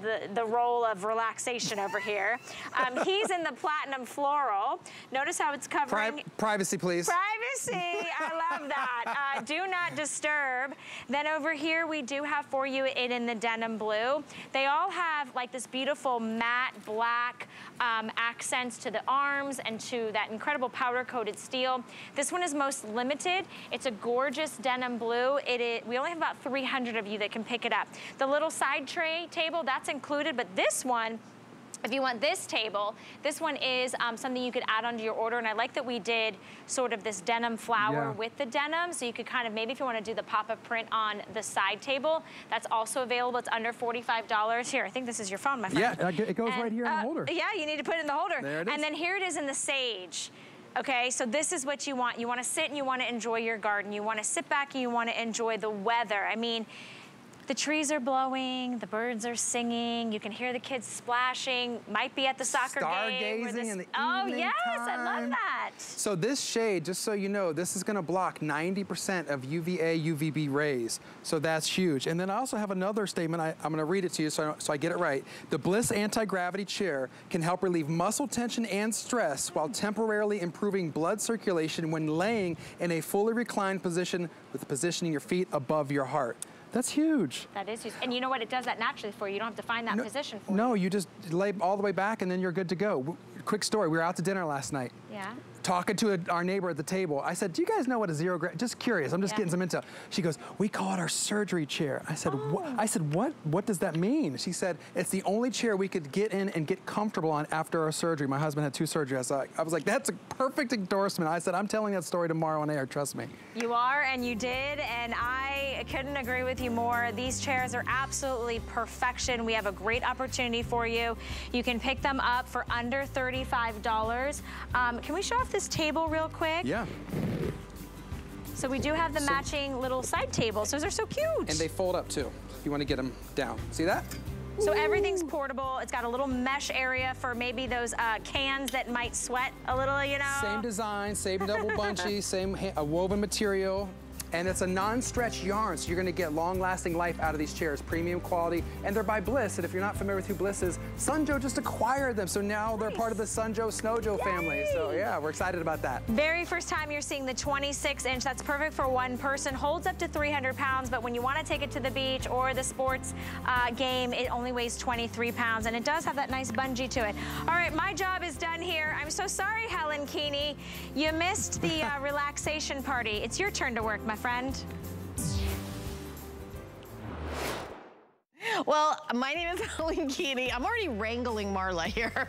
the, the role of relaxation over here. Um, he's in the platinum floral. Notice how it's covering. Pri privacy, please. Privacy, I love that. Uh, do not disturb. Then over here, we do have for you it in the denim blue. They all have like this beautiful matte black um, accents to the arms and to that incredible powder coated steel. This one is most limited. It's a gorgeous denim blue. It is, we only have about three hundred of you that can pick it up. The little side tray table, that's included, but this one, if you want this table, this one is um, something you could add onto your order. And I like that we did sort of this denim flower yeah. with the denim. So you could kind of, maybe if you want to do the pop-up print on the side table, that's also available. It's under forty-five dollars. Here, I think this is your phone, my friend. Yeah, it goes and, right here in uh, the holder. Yeah, you need to put it in the holder. There it is. And then here it is in the sage. Okay, so this is what you want. You want to sit and you want to enjoy your garden. You want to sit back and you want to enjoy the weather. I mean, The trees are blowing, the birds are singing, you can hear the kids splashing, might be at the soccer Stargazing game. Stargazing in the Oh yes, time. I love that. So this shade, just so you know, this is gonna block ninety percent of U V A, U V B rays. So that's huge. And then I also have another statement, I, I'm gonna read it to you so I, so I get it right. The Bliss Anti-Gravity Chair can help relieve muscle tension and stress while temporarily improving blood circulation when laying in a fully reclined position with positioning your feet above your heart. That's huge. That is huge. And you know what? It does that naturally for you. You don't have to find that no, position for No, you. you just lay all the way back and then you're good to go. W quick story, we were out to dinner last night. Yeah. Talking to a, our neighbor at the table. I said, do you guys know what a zero gravity, just curious, I'm just yeah. getting some intel. She goes, we call it our surgery chair. I said, oh. I said, what What does that mean? She said, it's the only chair we could get in and get comfortable on after our surgery. My husband had two surgeries. I, I was like, that's a perfect endorsement. I said, I'm telling that story tomorrow on air, trust me. You are, and you did, and I couldn't agree with you more. These chairs are absolutely perfection. We have a great opportunity for you. You can pick them up for under thirty-five dollars. Um, can we show off this table real quick? Yeah. So we do have the so, matching little side tables. Those are so cute. And they fold up too. You want to get them down. See that? So Ooh. everything's portable. It's got a little mesh area for maybe those uh, cans that might sweat a little, you know. Same design, same double bunchy, same uh, woven material. And it's a non-stretch yarn, so you're gonna get long-lasting life out of these chairs, premium quality, and they're by Bliss, and if you're not familiar with who Bliss is, Sun Joe just acquired them, so now nice. they're part of the Sun Joe, Snow Joe Yay. family, so yeah, we're excited about that. Very first time you're seeing the twenty-six inch, that's perfect for one person, holds up to three hundred pounds, but when you wanna take it to the beach or the sports uh, game, it only weighs twenty-three pounds, and it does have that nice bungee to it. All right, my job is done here. I'm so sorry, Helen Keeney, you missed the uh, relaxation party. It's your turn to work, my friend. Well, my name is Helen Keeney. I'm already wrangling Marla here.